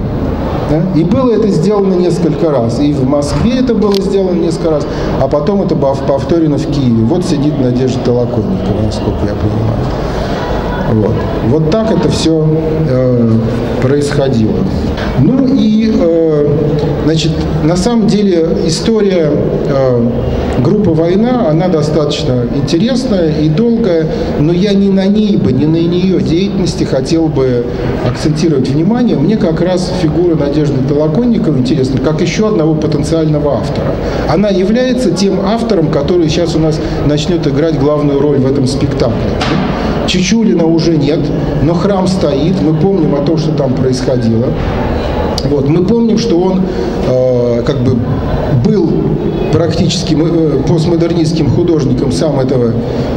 Да? И было это сделано несколько раз. И в Москве это было сделано несколько раз, а потом это было повторено в Киеве. Вот сидит Надежда Толоконникова, насколько я понимаю. Вот, вот так это все э, происходило. Ну и, э, значит, на самом деле история э, группы «Война», она достаточно интересная и долгая, но я не на ней бы, не на ее деятельности хотел бы акцентировать внимание. Мне как раз фигура Надежды Толоконниковой интересна, как еще одного потенциального автора. Она является тем автором, который сейчас у нас начнет играть главную роль в этом спектакле. Чечулина уже нет, но храм стоит, мы помним о том, что там происходило. Вот, мы помним, что он э, как бы был практически э, постмодернистским художником, сам этого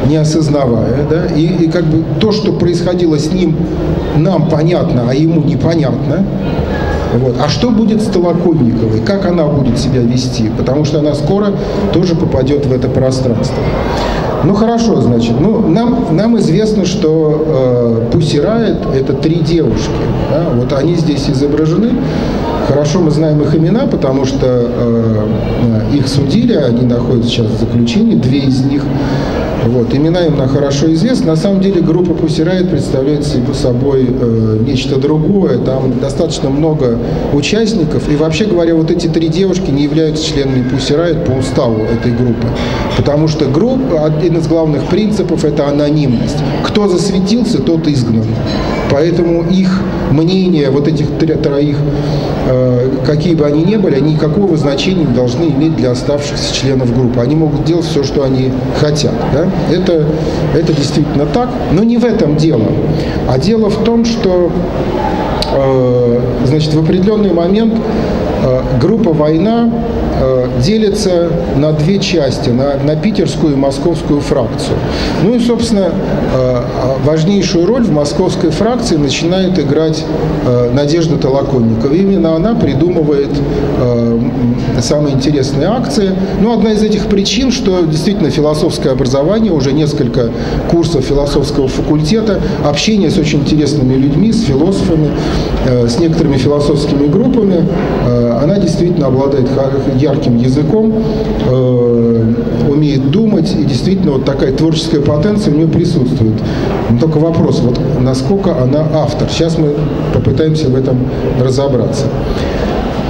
не осознавая, да? и, и как бы то, что происходило с ним, нам понятно, а ему непонятно. Вот. А что будет с Толоконниковой? Как она будет себя вести? Потому что она скоро тоже попадет в это пространство. Ну хорошо, значит, ну, нам, нам известно, что э, Pussy Riot — это три девушки. Да? Вот они здесь изображены. Хорошо мы знаем их имена, потому что э, их судили, они находятся сейчас в заключении, две из них. Вот, имена им хорошо известны. На самом деле группа Pussy Riot представляет собой э, нечто другое. Там достаточно много участников. И вообще говоря, вот эти три девушки не являются членами Pussy Riot по уставу этой группы. Потому что группа, один из главных принципов — это анонимность. Кто засветился, тот изгнан. Поэтому их мнение, вот этих троих, э, какие бы они ни были, они никакого значения не должны иметь для оставшихся членов группы. Они могут делать все, что они хотят. Да? Это, это действительно так, но не в этом дело. А дело в том, что э, значит, в определенный момент Группа «Война» делится на две части, на, на питерскую и московскую фракцию. Ну и, собственно, важнейшую роль в московской фракции начинает играть Надежда Толоконникова. Именно она придумывает самые интересные акции. Ну, одна из этих причин, что действительно философское образование, уже несколько курсов философского факультета, общение с очень интересными людьми, с философами, с некоторыми философскими группами, она действительно обладает ярким языком, умеет думать, и действительно вот такая творческая потенция у нее присутствует. Но только вопрос, вот насколько она автор. Сейчас мы попытаемся в этом разобраться.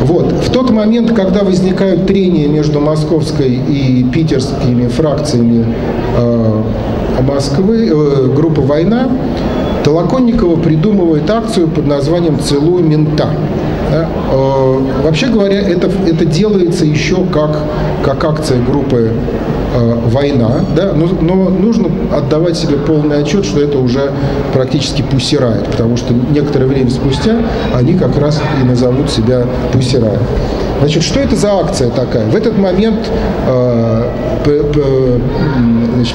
Вот. В тот момент, когда возникают трения между московской и питерскими фракциями э, Москвы, э, группа «Война», Толоконникова придумывает акцию под названием «Целуй мента». Да? Э, вообще говоря, это, это делается еще как, как акция группы э, «Война», да? но, но нужно отдавать себе полный отчет, что это уже практически Pussy Riot, потому что некоторое время спустя они как раз и назовут себя Pussy Riot. Значит, что это за акция такая? В этот момент э, п, п, значит,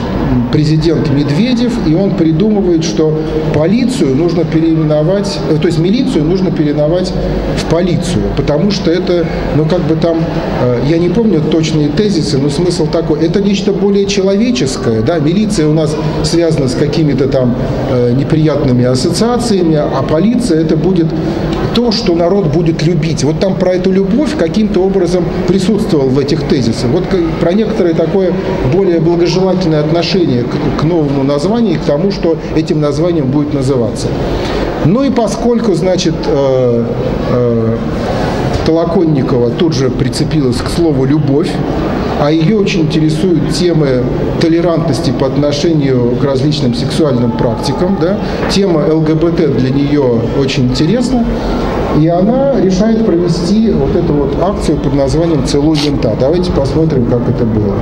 президент Медведев, и он придумывает, что полицию нужно переименовать, то есть милицию нужно переименовать в полицию, потому что это, ну как бы там, э, я не помню точные тезисы, но смысл такой, это нечто более человеческое, да, милиция у нас связана с какими-то там э, неприятными ассоциациями, а полиция это будет то, что народ будет любить. Вот там про эту любовь каким-то образом присутствовал в этих тезисах. Вот про некоторое такое более благожелательное отношение к, к новому названию и к тому, что этим названием будет называться. Ну и поскольку, значит, э, э, Толоконникова тут же прицепилась к слову «любовь», а ее очень интересуют темы толерантности по отношению к различным сексуальным практикам, да? Тема ЛГБТ для нее очень интересна, и она решает провести вот эту вот акцию под названием «Целуй мента». Давайте посмотрим, как это было.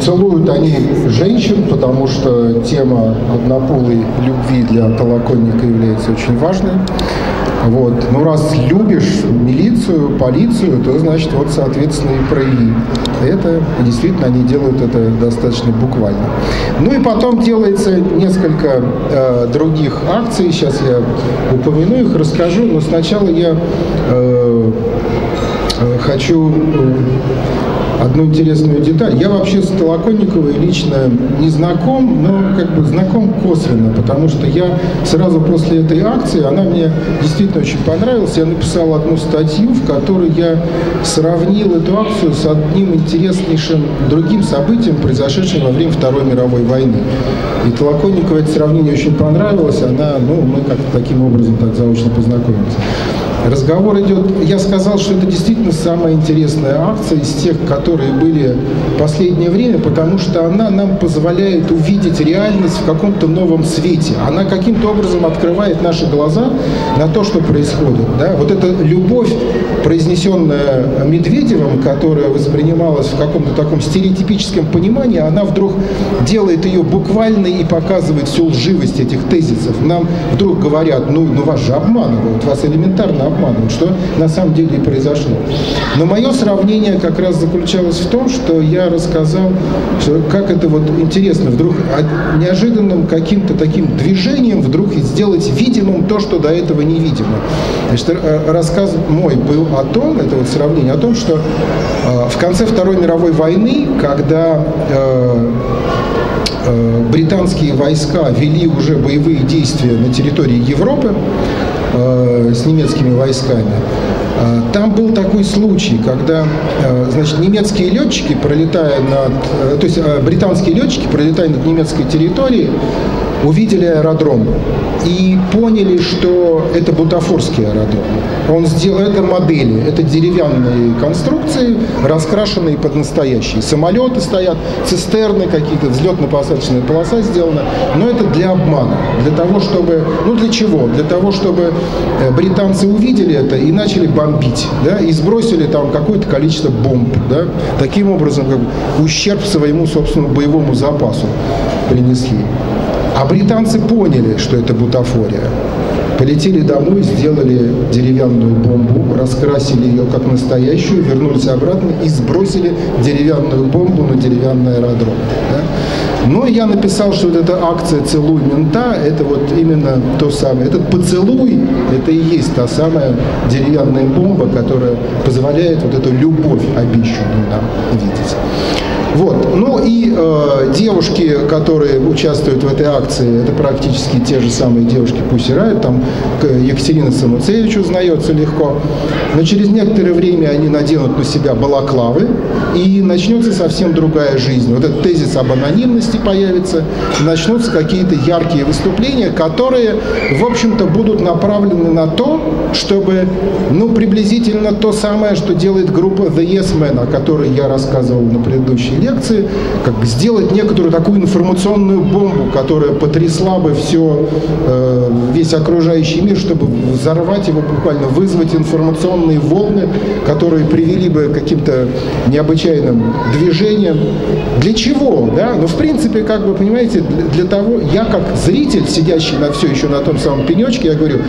Целуют они женщин, потому что тема однополой любви для Толоконника является очень важной. Вот. Ну, раз любишь милицию, полицию, то, значит, вот, соответственно, и прояви. Это, действительно, они делают это достаточно буквально. Ну и потом делается несколько э, других акций. Сейчас я упомяну их, расскажу. Но сначала я э, э, хочу... Э, одну интересную деталь. Я вообще с Толоконниковой лично не знаком, но как бы знаком косвенно, потому что я сразу после этой акции, она мне действительно очень понравилась, я написал одну статью, в которой я сравнил эту акцию с одним интереснейшим другим событием, произошедшим во время Второй мировой войны. И Толоконниковой это сравнение очень понравилось, она, ну, мы как-то таким образом так заочно познакомились. Разговор идет, я сказал, что это действительно самая интересная акция из тех, которые были в последнее время, потому что она нам позволяет увидеть реальность в каком-то новом свете. Она каким-то образом открывает наши глаза на то, что происходит. Да? Вот эта любовь произнесенная Медведевым, которая воспринималась в каком-то таком стереотипическом понимании, она вдруг делает ее буквальной и показывает всю лживость этих тезисов. Нам вдруг говорят, ну, ну вас же обманывают, вас элементарно обманывают, что на самом деле и произошло. Но мое сравнение как раз заключалось в том, что я рассказал, что как это вот интересно, вдруг неожиданным каким-то таким движением вдруг сделать видимым то, что до этого невидимо. Значит, рассказ мой был о том, это вот сравнение, о том, что э, в конце Второй мировой войны, когда э, э, британские войска вели уже боевые действия на территории Европы э, с немецкими войсками, э, там был такой случай, когда э, значит, немецкие летчики, пролетая над, э, то есть э, британские летчики, пролетая над немецкой территорией, увидели аэродром и поняли, что это бутафорский аэродром. Он сделал это модели, это деревянные конструкции, раскрашенные под настоящие. Самолеты стоят, цистерны какие-то, взлетно-посадочная полоса сделана. Но это для обмана, для того, чтобы... Ну для чего? Для того, чтобы британцы увидели это и начали бомбить, да, и сбросили там какое-то количество бомб, да, таким образом, как ущерб своему собственному боевому запасу принесли. А британцы поняли, что это бутафория. Полетели домой, сделали деревянную бомбу, раскрасили ее как настоящую, вернулись обратно и сбросили деревянную бомбу на деревянный аэродром. Да? Но я написал, что вот эта акция «Целуй мента» — это вот именно то самое. Этот поцелуй — это и есть та самая деревянная бомба, которая позволяет вот эту любовь, обещанную нам, видеть. Вот. Ну и э, девушки, которые участвуют в этой акции, это практически те же самые девушки Pussy Riot, там Екатерина Самуцевич узнается легко, но через некоторое время они наденут на себя балаклавы, и начнется совсем другая жизнь. Вот этот тезис об анонимности появится, начнутся какие-то яркие выступления, которые, в общем-то, будут направлены на то, чтобы, ну, приблизительно то самое, что делает группа The Yes Men, о которой я рассказывал на предыдущей лекции, как сделать некоторую такую информационную бомбу, которая потрясла бы все, весь окружающий мир, чтобы взорвать его буквально, вызвать информационные волны, которые привели бы к каким-то необычайным движениям. Для чего? Да? Ну, в принципе, как бы, понимаете, для того, я как зритель, сидящий на все еще на том самом пенечке, я говорю,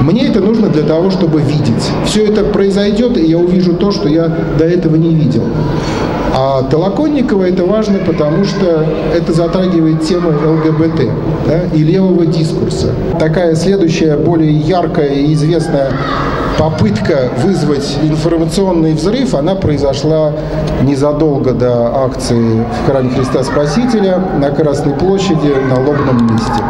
мне это нужно для того, чтобы видеть. Все это произойдет, и я увижу то, что я до этого не видел. А Толоконникова это важно, потому что это затрагивает тему ЛГБТ, да, и левого дискурса. Такая следующая, более яркая и известная попытка вызвать информационный взрыв, она произошла незадолго до акции в храме Христа Спасителя на Красной площади на Лобном месте.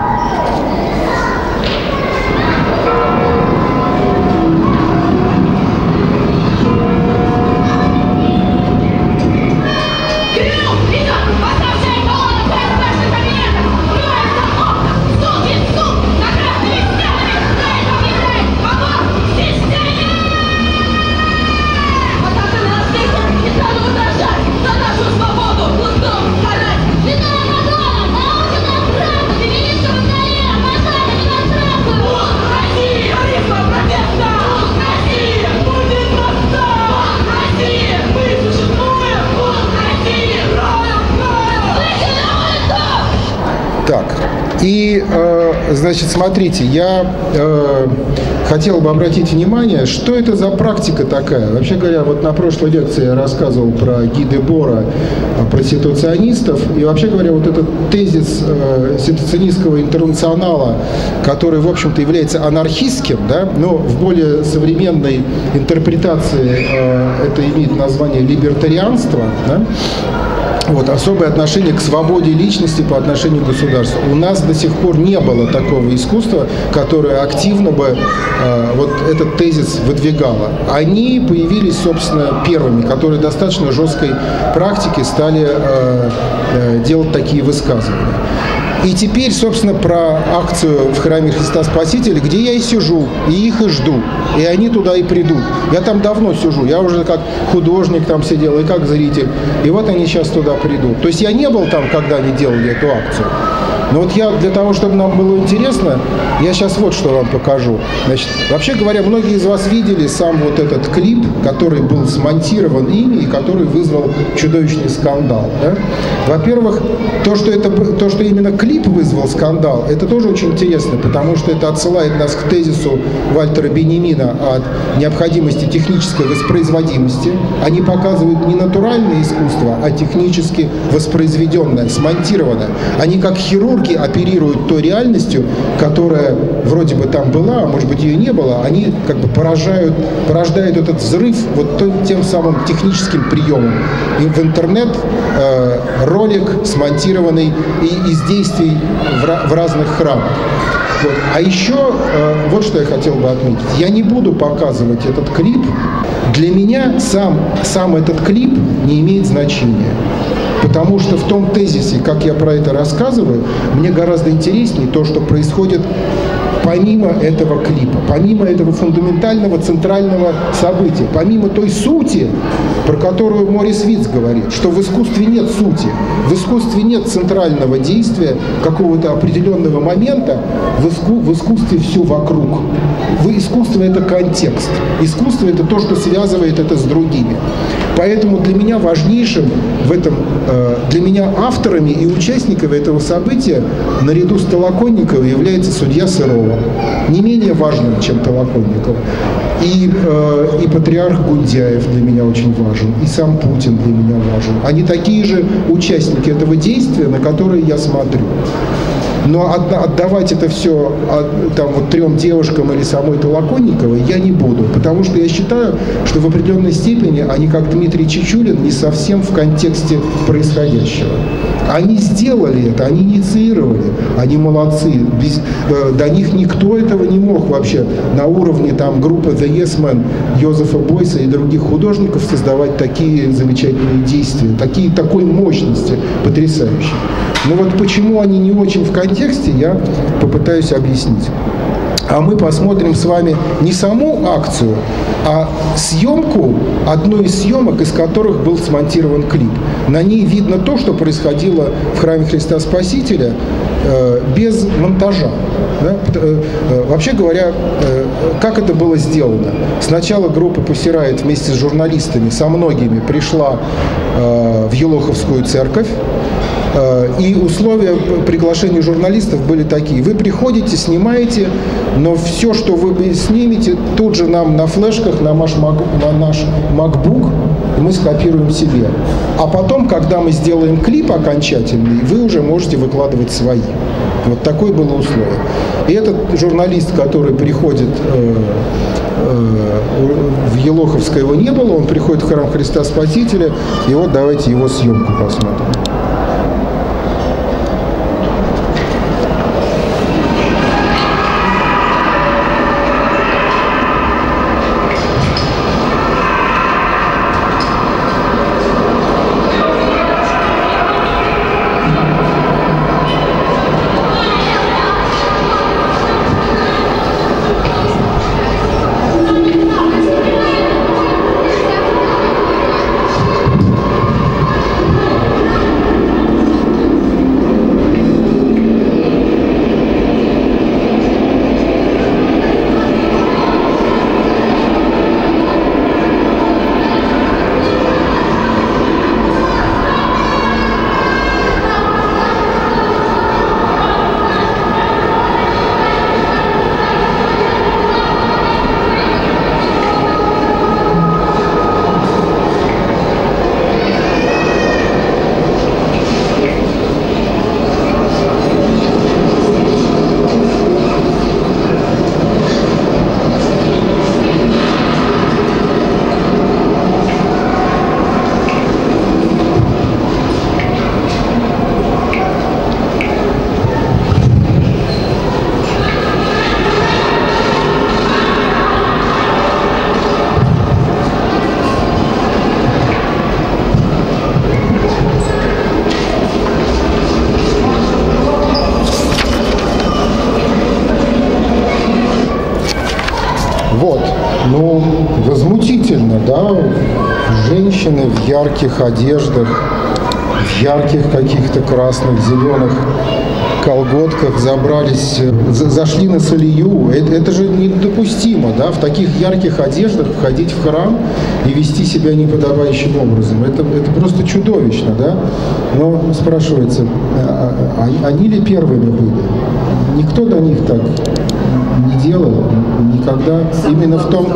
И, э, значит, смотрите, я э, хотел бы обратить внимание, что это за практика такая. Вообще говоря, вот на прошлой лекции я рассказывал про Гиде Бора, проституционистов, и вообще говоря, вот этот тезис э, ситуационистского интернационала, который, в общем-то, является анархистским, да, но в более современной интерпретации э, это имеет название либертарианство, да? Вот, особое отношение к свободе личности по отношению к государству. У нас до сих пор не было такого искусства, которое активно бы э, вот этот тезис выдвигало. Они появились, собственно, первыми, которые достаточно жесткой практики стали э, э, делать такие высказывания. И теперь, собственно, про акцию в храме Христа Спасителя, где я и сижу, и их и жду, и они туда и придут. Я там давно сижу, я уже как художник там сидел, и как зритель, и вот они сейчас туда придут. То есть я не был там, когда они делали эту акцию. Но вот я, для того, чтобы нам было интересно, я сейчас вот что вам покажу. Значит, вообще говоря, многие из вас видели сам вот этот клип, который был смонтирован ими и который вызвал чудовищный скандал. Да? Во-первых, то что, это, то, что именно клип вызвал скандал, это тоже очень интересно, потому что это отсылает нас к тезису Вальтера Беньямина о необходимости технической воспроизводимости. Они показывают не натуральное искусство, а технически воспроизведенное, смонтированное. Они как хирурги оперируют той реальностью, которая вроде бы там была, а может быть ее не было. Они как бы поражают, порождают этот взрыв вот тем самым техническим приемом. И в интернет э, ролик смонтированный и из действий в, в разных храмах. Вот. А еще, э, вот что я хотел бы отметить. Я не буду показывать этот клип. Для меня сам, сам этот клип не имеет значения. Потому что в том тезисе, как я про это рассказываю, мне гораздо интереснее то, что происходит помимо этого клипа, помимо этого фундаментального центрального события, помимо той сути, про которую Моррис Вейц говорит, что в искусстве нет сути, в искусстве нет центрального действия, какого-то определенного момента, в, иску, в искусстве все вокруг. В искусство — это контекст, искусство — это то, что связывает это с другими. Поэтому для меня важнейшим в этом, для меня авторами и участниками этого события наряду с Толоконниковой является судья Сырова, не менее важным, чем Толоконникова. И, э, и патриарх Гундяев для меня очень важен, и сам Путин для меня важен. Они такие же участники этого действия, на которые я смотрю. Но отдавать это все там, вот, трем девушкам или самой Толоконниковой я не буду, потому что я считаю, что в определенной степени они, как Дмитрий Чечулин, не совсем в контексте происходящего. Они сделали это, они инициировали, они молодцы. Без, э, до них никто этого не мог вообще на уровне там, группы The Yes Men, Йозефа Бойса и других художников создавать такие замечательные действия, такие, такой мощности потрясающей. Но вот почему они не очень в контексте, я попытаюсь объяснить. А мы посмотрим с вами не саму акцию, а съемку, одну из съемок, из которых был смонтирован клип. На ней видно то, что происходило в храме Христа Спасителя э, без монтажа. Да? Вообще говоря, э, как это было сделано? Сначала группа Pussy Riot вместе с журналистами, со многими, пришла э, в Елоховскую церковь. И условия приглашения журналистов были такие: вы приходите, снимаете, но все, что вы снимете, тут же нам на флешках, на наш MacBook, мы скопируем себе. А потом, когда мы сделаем клип окончательный, вы уже можете выкладывать свои. Вот такое было условие. И этот журналист, который приходит... Э в Елоховской его не было, он приходит в храм Христа Спасителя, и вот давайте его съемку посмотрим. В ярких одеждах, в ярких каких-то красных, зеленых колготках забрались, за, зашли на солью. Это, это же недопустимо, да, в таких ярких одеждах ходить в храм и вести себя неподобающим образом. Это, это просто чудовищно, да. Но спрашивается, а, а, они ли первыми были? Никто до них так не делал никогда, именно в том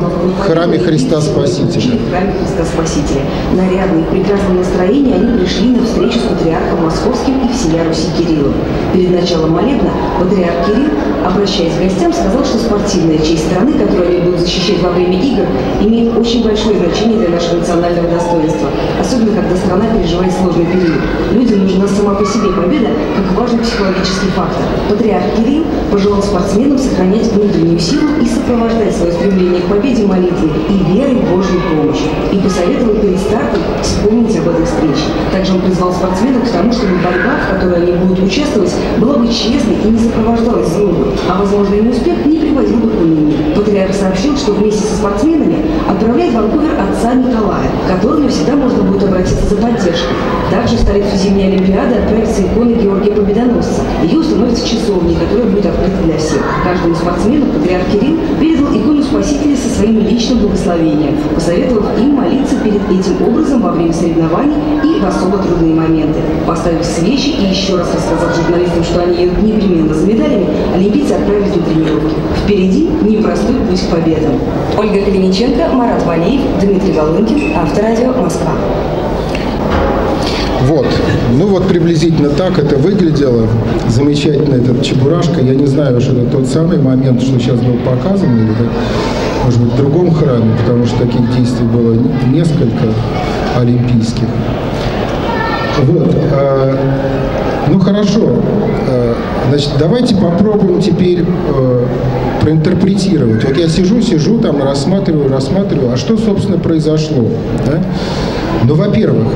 храме Христа Спасителя. В храме Христа Спасителя. Нарядные, в прекрасном настроении они пришли на встречу с патриархом Московским и всея Руси Кириллом. Перед началом молебна патриарх Кирилл, обращаясь к гостям, сказал, что спортивная честь страны, которую они будут защищать во время игр, имеет очень большое значение для нашего национального достоинства, особенно когда страна переживает сложный период. Людям нужна сама по себе победа, как важный психологический фактор. Патриарх Кирилл пожелал спортсменам сохранять внутреннюю силу и сопровождать свое стремление к победе молитвой и верой в Божью помощь. И посоветовал перед стартом вспомнить об этой встрече. Также он призвал спортсменов к тому, чтобы борьба, в которой они будут участвовать, была бы честной и не сопровождалась злобой, а возможный успех не приводил бы к унынию. Патриарх сообщил, что вместе со спортсменами отправляет в Ванкувер отца Николая, к которому всегда можно будет обратиться за поддержкой. Также в столицу зимней Олимпиады отправится икона Георгия Победоносца. Ее установят в часовне, которая будет открыта для всех. Каждому спортсмену патриарх Кирилл передал икону Спасителя со своим личным благословением, посоветовав им молиться перед этим образом во время соревнований и в особо трудные моменты. Поставив свечи и еще раз рассказав журналистам, что они едут непременно за медалями, олимпийцы отправились на тренировки. Впереди непростой путь к победам. Ольга Калиниченко, Марат Валеев, Дмитрий Голынкин, Авторадио, Москва. Вот. Ну вот приблизительно так это выглядело. Замечательно этот Чебурашка. Я не знаю, что это тот самый момент, что сейчас был показан, или это, может быть, в другом храме, потому что таких действий было несколько олимпийских. Вот. Ну хорошо. Значит, давайте попробуем теперь проинтерпретировать. Вот я сижу, сижу, там рассматриваю, рассматриваю. А что, собственно, произошло? Да? Ну, во-первых,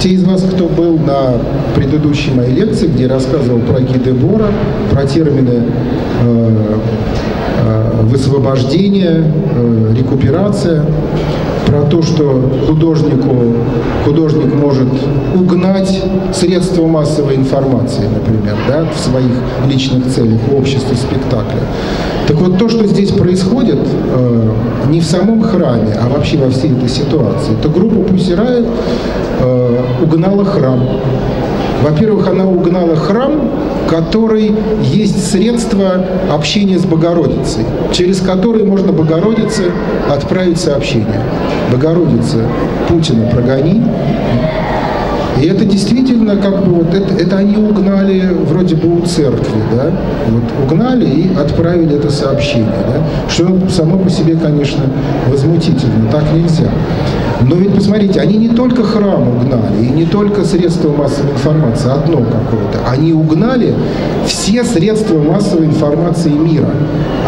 те из вас, кто был на предыдущей моей лекции, где я рассказывал про Ги де Бора, про термины высвобождения, рекуперация, про то, что художнику, художник может угнать средства массовой информации, например, да, в своих личных целях, в обществе спектакля. Так вот, то, что здесь происходит, э, не в самом храме, а вообще во всей этой ситуации, то группа Pussy Riot э, угнала храм. Во-первых, она угнала храм, который есть средство общения с Богородицей, через который можно Богородице отправить сообщение. Богородица, Путина прогони. И это действительно как бы вот это, это они угнали вроде бы у церкви, да, вот угнали и отправили это сообщение, да? Что само по себе, конечно, возмутительно, так нельзя. Но ведь посмотрите, они не только храм угнали, и не только средства массовой информации, одно какое-то, они угнали все средства массовой информации мира.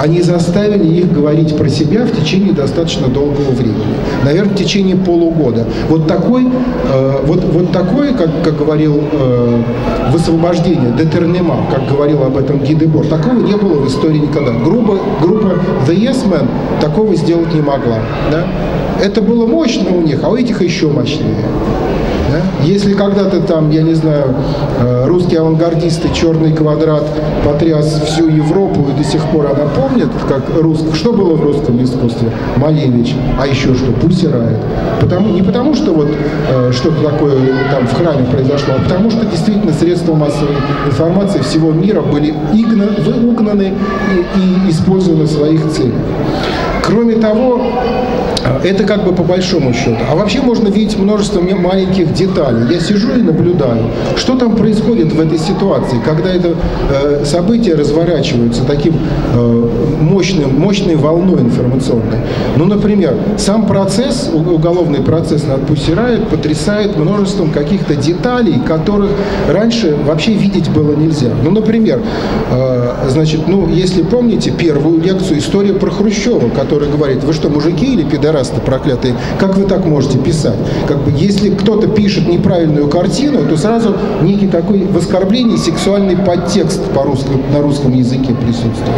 Они заставили их говорить про себя в течение достаточно долгого времени, наверное, в течение полугода. Вот такой, э, вот, вот такой, как, как говорил э, высвобождение, детернема, как говорил об этом Ги де Бор, такого не было в истории никогда. Группа, группа The Yes Men такого сделать не могла. Да? Это было мощно у них, а у этих еще мощнее. Да? Если когда-то там, я не знаю, русские авангардисты «Черный квадрат» потряс всю Европу, и до сих пор она помнит, как рус... что было в русском искусстве? Малевич, а еще что? Pussy Riot. Потому... Не потому, что вот э, что-то такое там в храме произошло, а потому что действительно средства массовой информации всего мира были игна... угнаны и, и использованы в своих целях. Кроме того, это как бы по большому счету. А вообще можно видеть множество маленьких деталей. Я сижу и наблюдаю, что там происходит в этой ситуации, когда это э, событие разворачивается таким э, мощным, мощной волной информационной. Ну, например, сам процесс, уголовный процесс над Pussy Riot потрясает множеством каких-то деталей, которых раньше вообще видеть было нельзя. Ну, например, э, значит, ну, если помните первую лекцию «История про Хрущева», который говорит: вы что, мужики или пидорасы проклятые, как вы так можете писать? Как бы, если кто-то пишет пишет неправильную картину, то сразу некий такой в оскорблении сексуальный подтекст по русскому, на русском языке присутствует.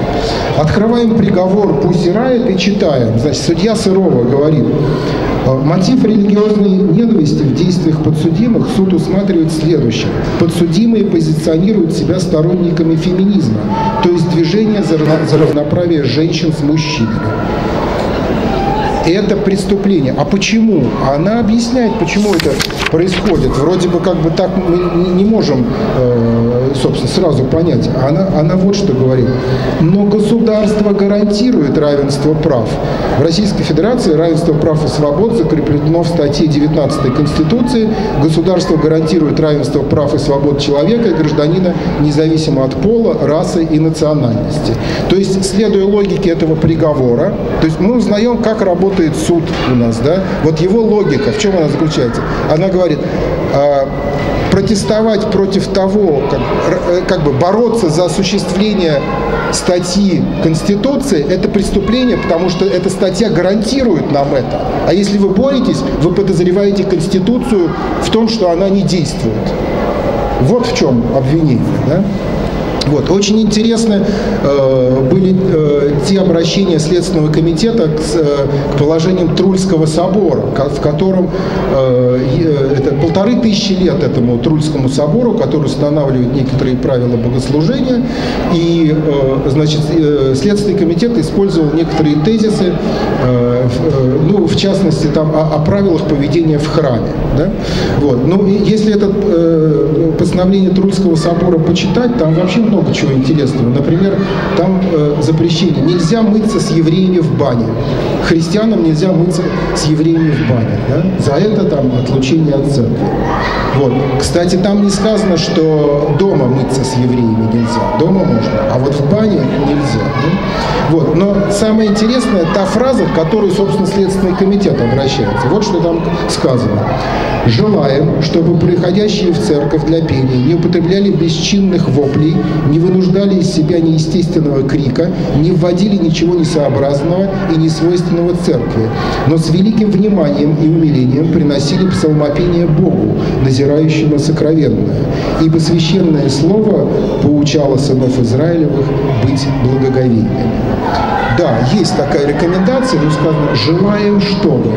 Открываем приговор Pussy Riot и читаем. Значит, судья Сырова говорит: мотив религиозной ненависти в действиях подсудимых суд усматривает следующее. Подсудимые позиционируют себя сторонниками феминизма, то есть движения за равноправие женщин с мужчинами. Это преступление. А почему? Она объясняет, почему это происходит. Вроде бы как бы так мы не можем, собственно, сразу понять. Она, она вот что говорит. Но государство гарантирует равенство прав. В Российской Федерации равенство прав и свобод закреплено в статье девятнадцатой Конституции. Государство гарантирует равенство прав и свобод человека и гражданина независимо от пола, расы и национальности. То есть, следуя логике этого приговора, то есть мы узнаем, как работает суд у нас, да? Вот его логика, в чем она заключается? Она говорит, э, протестовать против того, как, э, как бы бороться за осуществление статьи Конституции, это преступление, потому что эта статья гарантирует нам это. А если вы боретесь, вы подозреваете Конституцию в том, что она не действует. Вот в чем обвинение, да? Вот. Очень интересны э, были э, те обращения Следственного комитета к, э, к положениям Трульского собора, как, в котором э, это полторы тысячи лет этому Трульскому собору, который устанавливает некоторые правила богослужения, и э, значит, э, Следственный комитет использовал некоторые тезисы, э, э, ну, в частности, там, о, о правилах поведения в храме. Да? Вот. Ну, и если это э, постановление Трульского собора почитать, там вообще много чего интересного. Например, там э, запрещение. Нельзя мыться с евреями в бане. Христианам нельзя мыться с евреями в бане. Да? За это там отлучение от церкви. Вот. Кстати, там не сказано, что дома мыться с евреями нельзя. Дома можно, а вот в бане нельзя. Да? Вот. Но самое интересное, та фраза, к которой, собственно, Следственный комитет обращается. Вот что там сказано. Желаем, чтобы приходящие в церковь для пения не употребляли бесчинных воплей, не вынуждали из себя неестественного крика, не вводили ничего несообразного и несвойственного церкви, но с великим вниманием и умилением приносили псалмопение Богу, назирающему сокровенное, ибо священное слово поучало сынов Израилевых быть благоговейными. Да, есть такая рекомендация, ну, сказано, желаем, чтобы,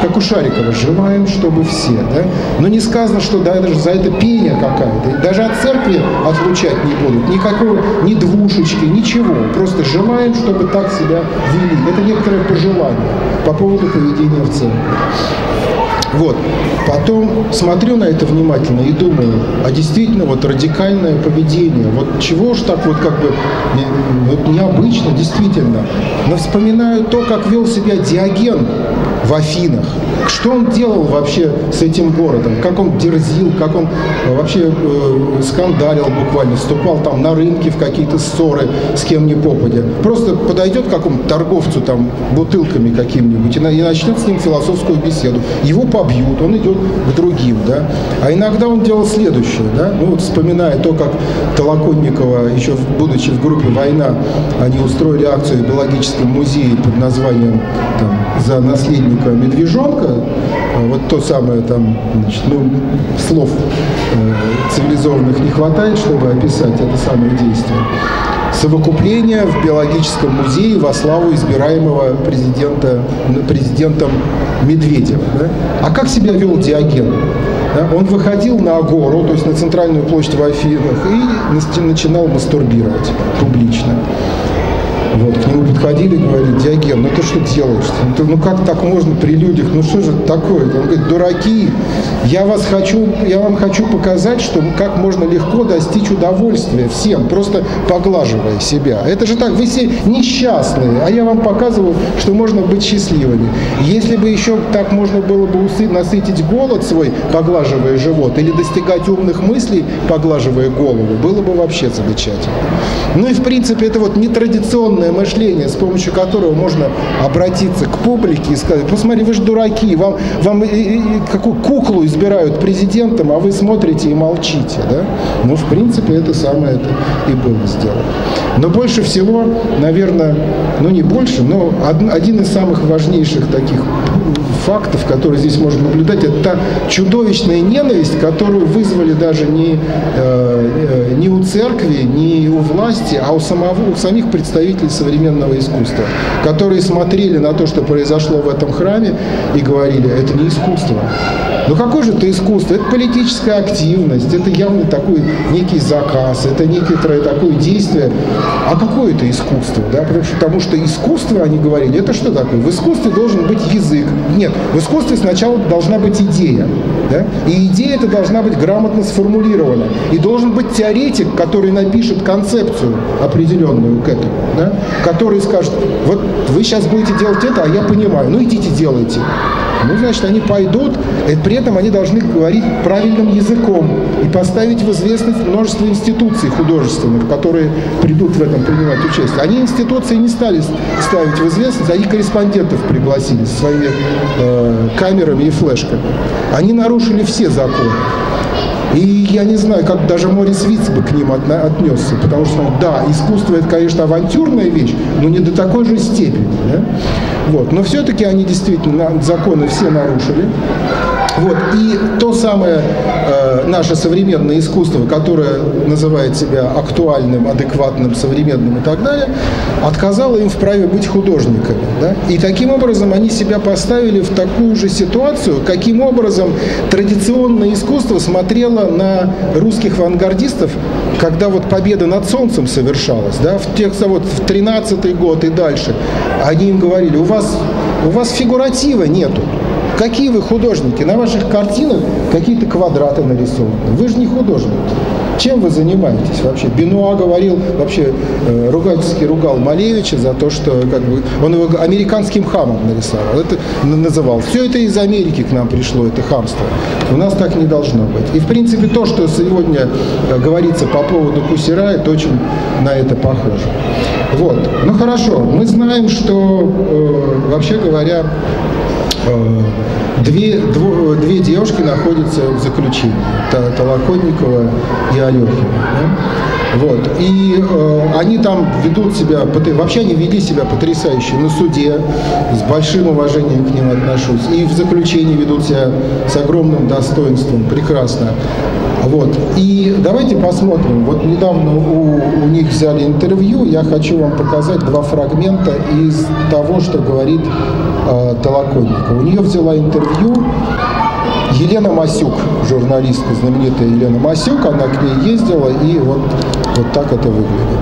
как у Шарикова, желаем, чтобы все, да? Но не сказано, что да, даже за это пение какая-то, даже от церкви отлучать не будут, никакого, ни двушечки, ничего, просто желаем, чтобы так себя вели. Это некоторое пожелание по поводу поведения в церкви. Вот. Потом смотрю на это внимательно и думаю, а действительно вот радикальное поведение, вот чего ж так вот как бы вот необычно, действительно. Но вспоминаю то, как вел себя Диоген в Афинах. Что он делал вообще с этим городом, как он дерзил, как он вообще э, скандалил буквально, вступал там на рынки в какие-то ссоры с кем ни попадя. Просто подойдет к какому-то торговцу там бутылками каким-нибудь и, на, и начнет с ним философскую беседу. Его побьют, он идет к другим, да. А иногда он делал следующее, да. Ну, вот вспоминая то, как Толоконникова, еще будучи в группе «Война», они устроили акцию в биологическом музее под названием там, «За наследника медвежонка», вот то самое там, значит, ну, слов э, цивилизованных не хватает, чтобы описать это самое действие. Совокупление в биологическом музее во славу избираемого президента, президентом Медведева. Да? А как себя вел Диоген? Да? Он выходил на Агору, то есть на центральную площадь в Афинах, и начинал мастурбировать публично. Вот, к нему подходили и говорили: Диоген, ну ты что делаешь? Ты, ну как так можно при людях? Ну что же это такое? Он говорит: дураки, я, вас хочу, я вам хочу показать, что как можно легко достичь удовольствия всем, просто поглаживая себя. Это же так, вы все несчастные, а я вам показываю, что можно быть счастливыми. Если бы еще так можно было бы усы, насытить голод свой, поглаживая живот, или достигать умных мыслей, поглаживая голову, было бы вообще замечательно. Ну и в принципе это вот нетрадиционное мышление, с помощью которого можно обратиться к публике и сказать: посмотри, вы же дураки, вам, вам и, и, какую куклу избирают президентом, а вы смотрите и молчите, да? Ну, в принципе, это самое это и было сделано. Но больше всего, наверное, ну не больше, но один из самых важнейших таких фактов, которые здесь можно наблюдать, это та чудовищная ненависть, которую вызвали даже не, э, не у церкви, не у власти, а у, самого, у самих представителей современного искусства, которые смотрели на то, что произошло в этом храме, и говорили: это не искусство. Но какое же это искусство? Это политическая активность, это явно такой некий заказ, это некоторое такое действие. А какое это искусство? Да? Потому что искусство, они говорили, это что такое? В искусстве должен быть язык. Нет, в искусстве сначала должна быть идея. Да? И идея эта должна быть грамотно сформулирована. И должен быть теоретик, который напишет концепцию определенную к этому. Да? Который скажет: вот вы сейчас будете делать это, а я понимаю, ну идите делайте. Ну, значит, они пойдут, и при этом они должны говорить правильным языком и поставить в известность множество институций художественных, которые придут в этом принимать участие. Они институции не стали ставить в известность, они корреспондентов пригласили со своими э, камерами и флешками. Они нарушили все законы. И я не знаю, как даже Моррис Вейц бы к ним отнесся, потому что, да, искусство — это, конечно, авантюрная вещь, но не до такой же степени. Да? Вот. Но все-таки они действительно законы все нарушили. Вот. И то самое э, наше современное искусство, которое называет себя актуальным, адекватным, современным и так далее, отказало им в праве быть художниками. Да? И таким образом они себя поставили в такую же ситуацию, каким образом традиционное искусство смотрело на русских авангардистов, когда вот «Победа над солнцем» совершалась, да? в тех, вот, в тринадцатый год и дальше. Они им говорили: у вас, у вас фигуратива нету. Какие вы художники? На ваших картинах какие-то квадраты нарисованы. Вы же не художники. Чем вы занимаетесь вообще? Бенуа говорил, вообще э, ругательски ругал Малевича за то, что как бы, он его американским хамом нарисовал, это, называл. Все это из Америки к нам пришло, это хамство. У нас так не должно быть. И, в принципе, то, что сегодня э, говорится по поводу Pussy Riot, очень на это похоже. Вот. Ну хорошо, мы знаем, что, э, вообще говоря, Две, дво, две девушки находятся в заключении, Толоконникова и Алехина. Да? Вот. И э, они там ведут себя, вообще они вели себя потрясающе на суде, с большим уважением к ним отношусь, и в заключении ведут себя с огромным достоинством, прекрасно. Вот. И давайте посмотрим. Вот недавно у, у них взяли интервью. Я хочу вам показать два фрагмента из того, что говорит э, Толоконникова. У нее взяла интервью Елена Масюк, журналистка, знаменитая Елена Масюк. Она к ней ездила, и вот, вот так это выглядит.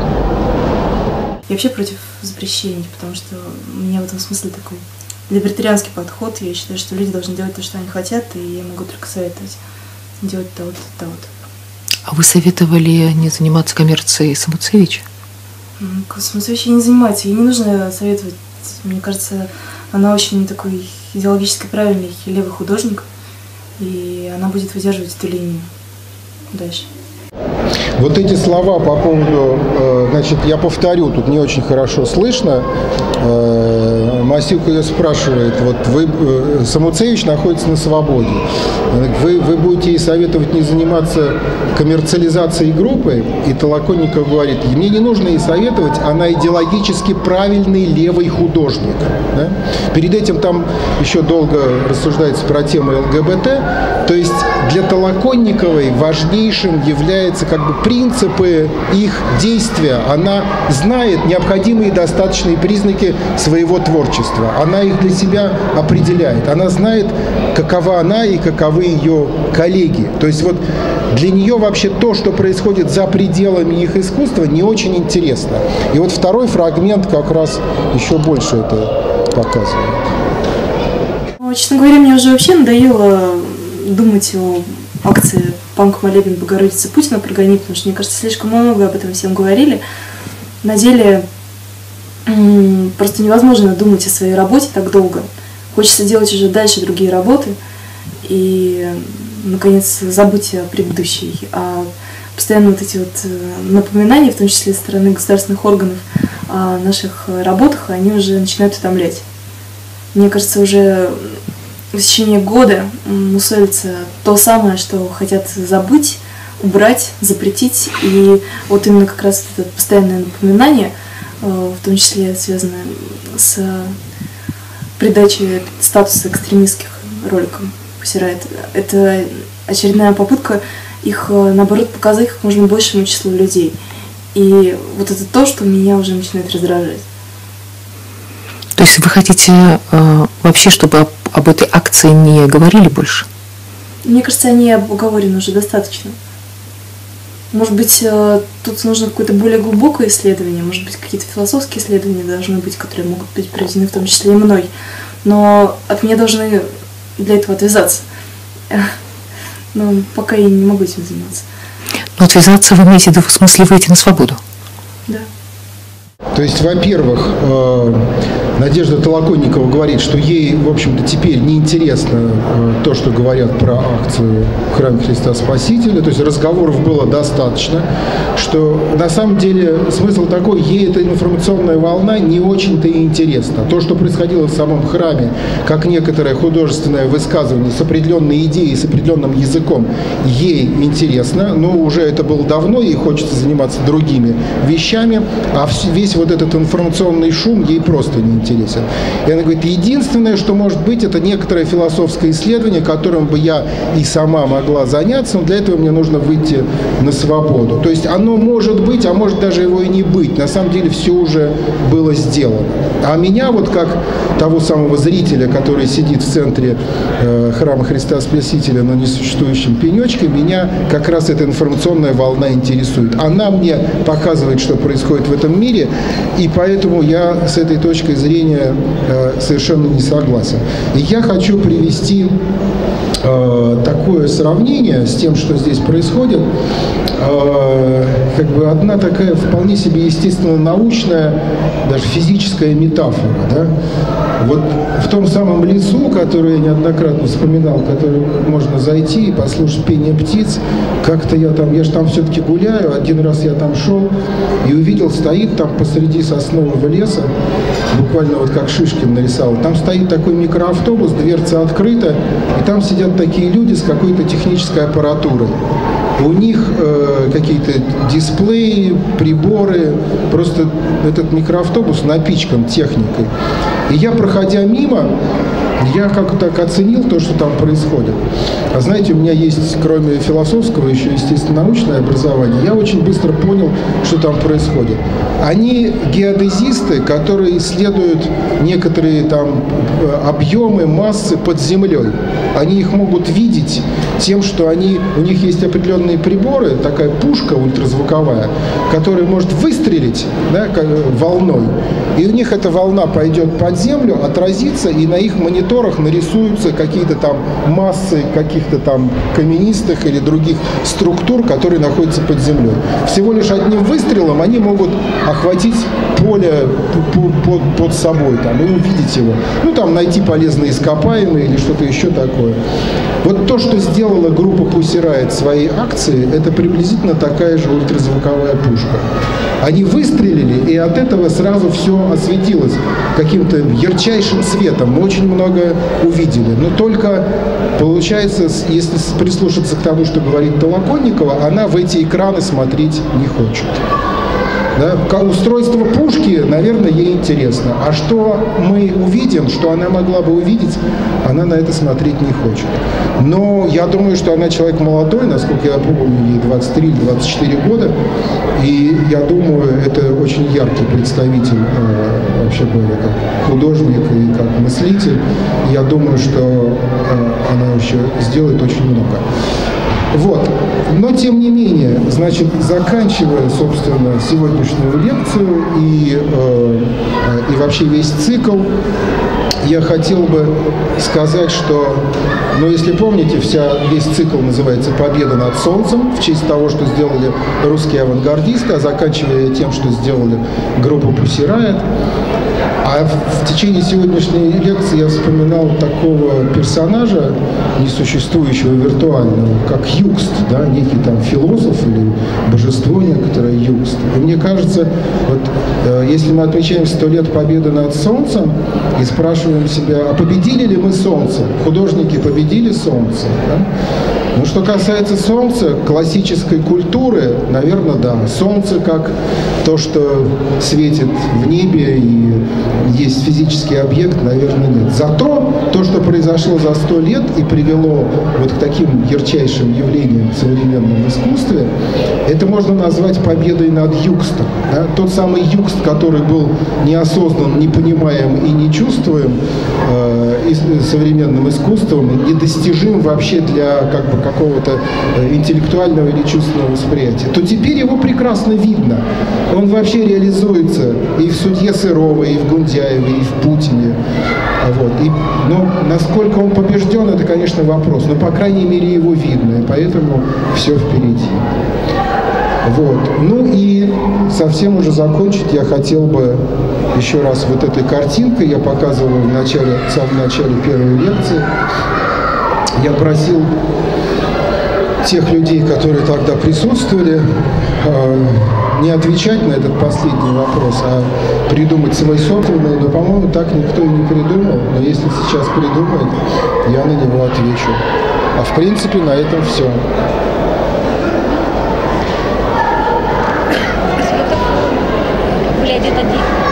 Я вообще против запрещений, потому что у меня в этом смысле такой либертарианский подход. Я считаю, что люди должны делать то, что они хотят, и я могу только советовать делать то-то, то-то. А вы советовали не заниматься коммерцией Самуцевича? Самуцевича не занимается, ей не нужно советовать. Мне кажется, она очень такой идеологически правильный левый художник, и она будет выдерживать эту линию дальше. Вот эти слова по поводу, значит, я повторю, тут не очень хорошо слышно. Масюк ее спрашивает: вот вы, Самуцевич находится на свободе, вы, вы будете ей советовать не заниматься коммерциализацией группы? И Толоконников говорит: мне не нужно ей советовать, она идеологически правильный левый художник. Да? Перед этим там еще долго рассуждается про тему ЛГБТ, то есть для Толоконниковой важнейшим является как бы принципы их действия. Она знает необходимые и достаточные признаки своего творчества. Она их для себя определяет. Она знает, какова она и каковы ее коллеги. То есть вот для нее вообще то, что происходит за пределами их искусства, не очень интересно. И вот второй фрагмент как раз еще больше это показывает. Честно говоря, мне уже вообще надоело думать о акции «Панк-молебен Богородицы Путина» прогони, потому что, мне кажется, слишком много об этом всем говорили. На деле просто невозможно думать о своей работе так долго. Хочется делать уже дальше другие работы и, наконец, забыть о предыдущей. А постоянно вот эти вот напоминания, в том числе со стороны государственных органов, о наших работах, они уже начинают утомлять. Мне кажется, уже в течение года мусолится то самое, что хотят забыть, убрать, запретить. И вот именно как раз это постоянное напоминание, в том числе связанное с придаче статуса экстремистских роликам Pussy Riot. Это очередная попытка их, наоборот, показать как можно большему числу людей. И вот это то, что меня уже начинает раздражать. То есть вы хотите э, вообще, чтобы об, об этой акции не говорили больше? Мне кажется, они обговорены уже достаточно. Может быть, э, тут нужно какое-то более глубокое исследование, может быть, какие-то философские исследования должны быть, которые могут быть проведены в том числе и мной. Но от меня должны для этого отвязаться. Но пока я не могу этим заниматься. Но отвязаться вы имеете в виду, в смысле выйти на свободу? Да. То есть, во-первых, Надежда Толоконникова говорит, что ей, в общем-то, теперь неинтересно то, что говорят про акцию «Храм Христа Спасителя». То есть разговоров было достаточно, что на самом деле смысл такой, ей эта информационная волна не очень-то и интересна. То, что происходило в самом храме, как некоторое художественное высказывание с определенной идеей, с определенным языком, ей интересно, но уже это было давно, ей хочется заниматься другими вещами, а весь вот этот информационный шум ей просто не интересен. Интересен. И она говорит, единственное, что может быть, это некоторое философское исследование, которым бы я и сама могла заняться, но для этого мне нужно выйти на свободу. То есть оно может быть, а может даже его и не быть. На самом деле все уже было сделано. А меня, вот как того самого зрителя, который сидит в центре э, храма Христа Спасителя на несуществующем пенечке, меня как раз эта информационная волна интересует. Она мне показывает, что происходит в этом мире, и поэтому я с этой точкой зрения совершенно не согласен. И я хочу привести э, такое сравнение с тем, что здесь происходит. Э, как бы одна такая вполне себе естественно научная, даже физическая метафора. Да? Вот в том самом лесу, который я неоднократно вспоминал, который можно зайти и послушать пение птиц, как-то я там, я же там все-таки гуляю, один раз я там шел и увидел, стоит там посреди соснового леса, буквально вот как Шишкин нарисовал, там стоит такой микроавтобус, дверца открыта, и там сидят такие люди с какой-то технической аппаратурой. У них э, какие-то дисплеи, приборы, просто этот микроавтобус напичкан техникой. И я, проходя мимо, я как-то так оценил то, что там происходит. А знаете, у меня есть, кроме философского, еще, естественно, научное образование. Я очень быстро понял, что там происходит. Они геодезисты, которые исследуют некоторые там объемы, массы под землей. Они их могут видеть тем, что они, у них есть определенные приборы, такая пушка ультразвуковая, которая может выстрелить, да, волной. И у них эта волна пойдет под землю, отразится, и на их мониторах нарисуются какие-то там массы каких-то там каменистых или других структур, которые находятся под землей. Всего лишь одним выстрелом они могут охватить поле под, под собой там, и увидеть его. Ну, там найти полезные ископаемые или что-то еще такое. Вот то, что сделала группа Pussy Riot своей акции, это приблизительно такая же ультразвуковая пушка. Они выстрелили, и от этого сразу все осветилось каким-то ярчайшим светом. Мы очень многое увидели. Но только, получается, если прислушаться к тому, что говорит Толоконникова, она в эти экраны смотреть не хочет. Да? Устройство пушки, наверное, ей интересно. А что мы увидим, что она могла бы увидеть, она на это смотреть не хочет. Но я думаю, что она человек молодой, насколько я помню, ей двадцать три или двадцать четыре года. И я думаю, это очень яркий представитель, э, вообще говоря, как художник и как мыслитель. Я думаю, что э, она еще сделает очень много. Вот. Но, тем не менее, значит, заканчивая, собственно, сегодняшнюю лекцию и, э, и вообще весь цикл, я хотел бы сказать, что, ну, если помните, вся, весь цикл называется «Победа над солнцем» в честь того, что сделали русские авангардисты, а заканчивая тем, что сделали группа Pussy Riot. А в течение сегодняшней лекции я вспоминал такого персонажа, несуществующего виртуального, как Юкст, да, некий там философ или божество некоторое Юкст. И мне кажется, вот, э, если мы отмечаем сто лет победы над солнцем и спрашиваем себя, а победили ли мы солнце? Художники победили солнце, да? Ну, что касается солнца, классической культуры, наверное, да. Солнце как то, что светит в небе и есть физический объект, наверное, нет. Зато то, что произошло за сто лет и привело вот к таким ярчайшим явлениям в современном искусстве, это можно назвать победой над югстом. Да? Тот самый югст, который был неосознан, непонимаем и не чувствуем э, и, современным искусством, недостижим вообще для как бы какого-то интеллектуального или чувственного восприятия, то теперь его прекрасно видно. Он вообще реализуется и в «Судье Сырова», и в Гундяеве, и в Путине. Вот. И, но насколько он побежден, это, конечно, вопрос. Но, по крайней мере, его видно, и поэтому все впереди. Вот. Ну и совсем уже закончить я хотел бы еще раз вот этой картинкой. Я показывал в, начале, в самом начале первой лекции. Я просил тех людей, которые тогда присутствовали, не отвечать на этот последний вопрос, а придумать свои собственные, но, по-моему, так никто и не придумал. Но если сейчас придумает, я на него отвечу. А в принципе на этом все. Спасибо.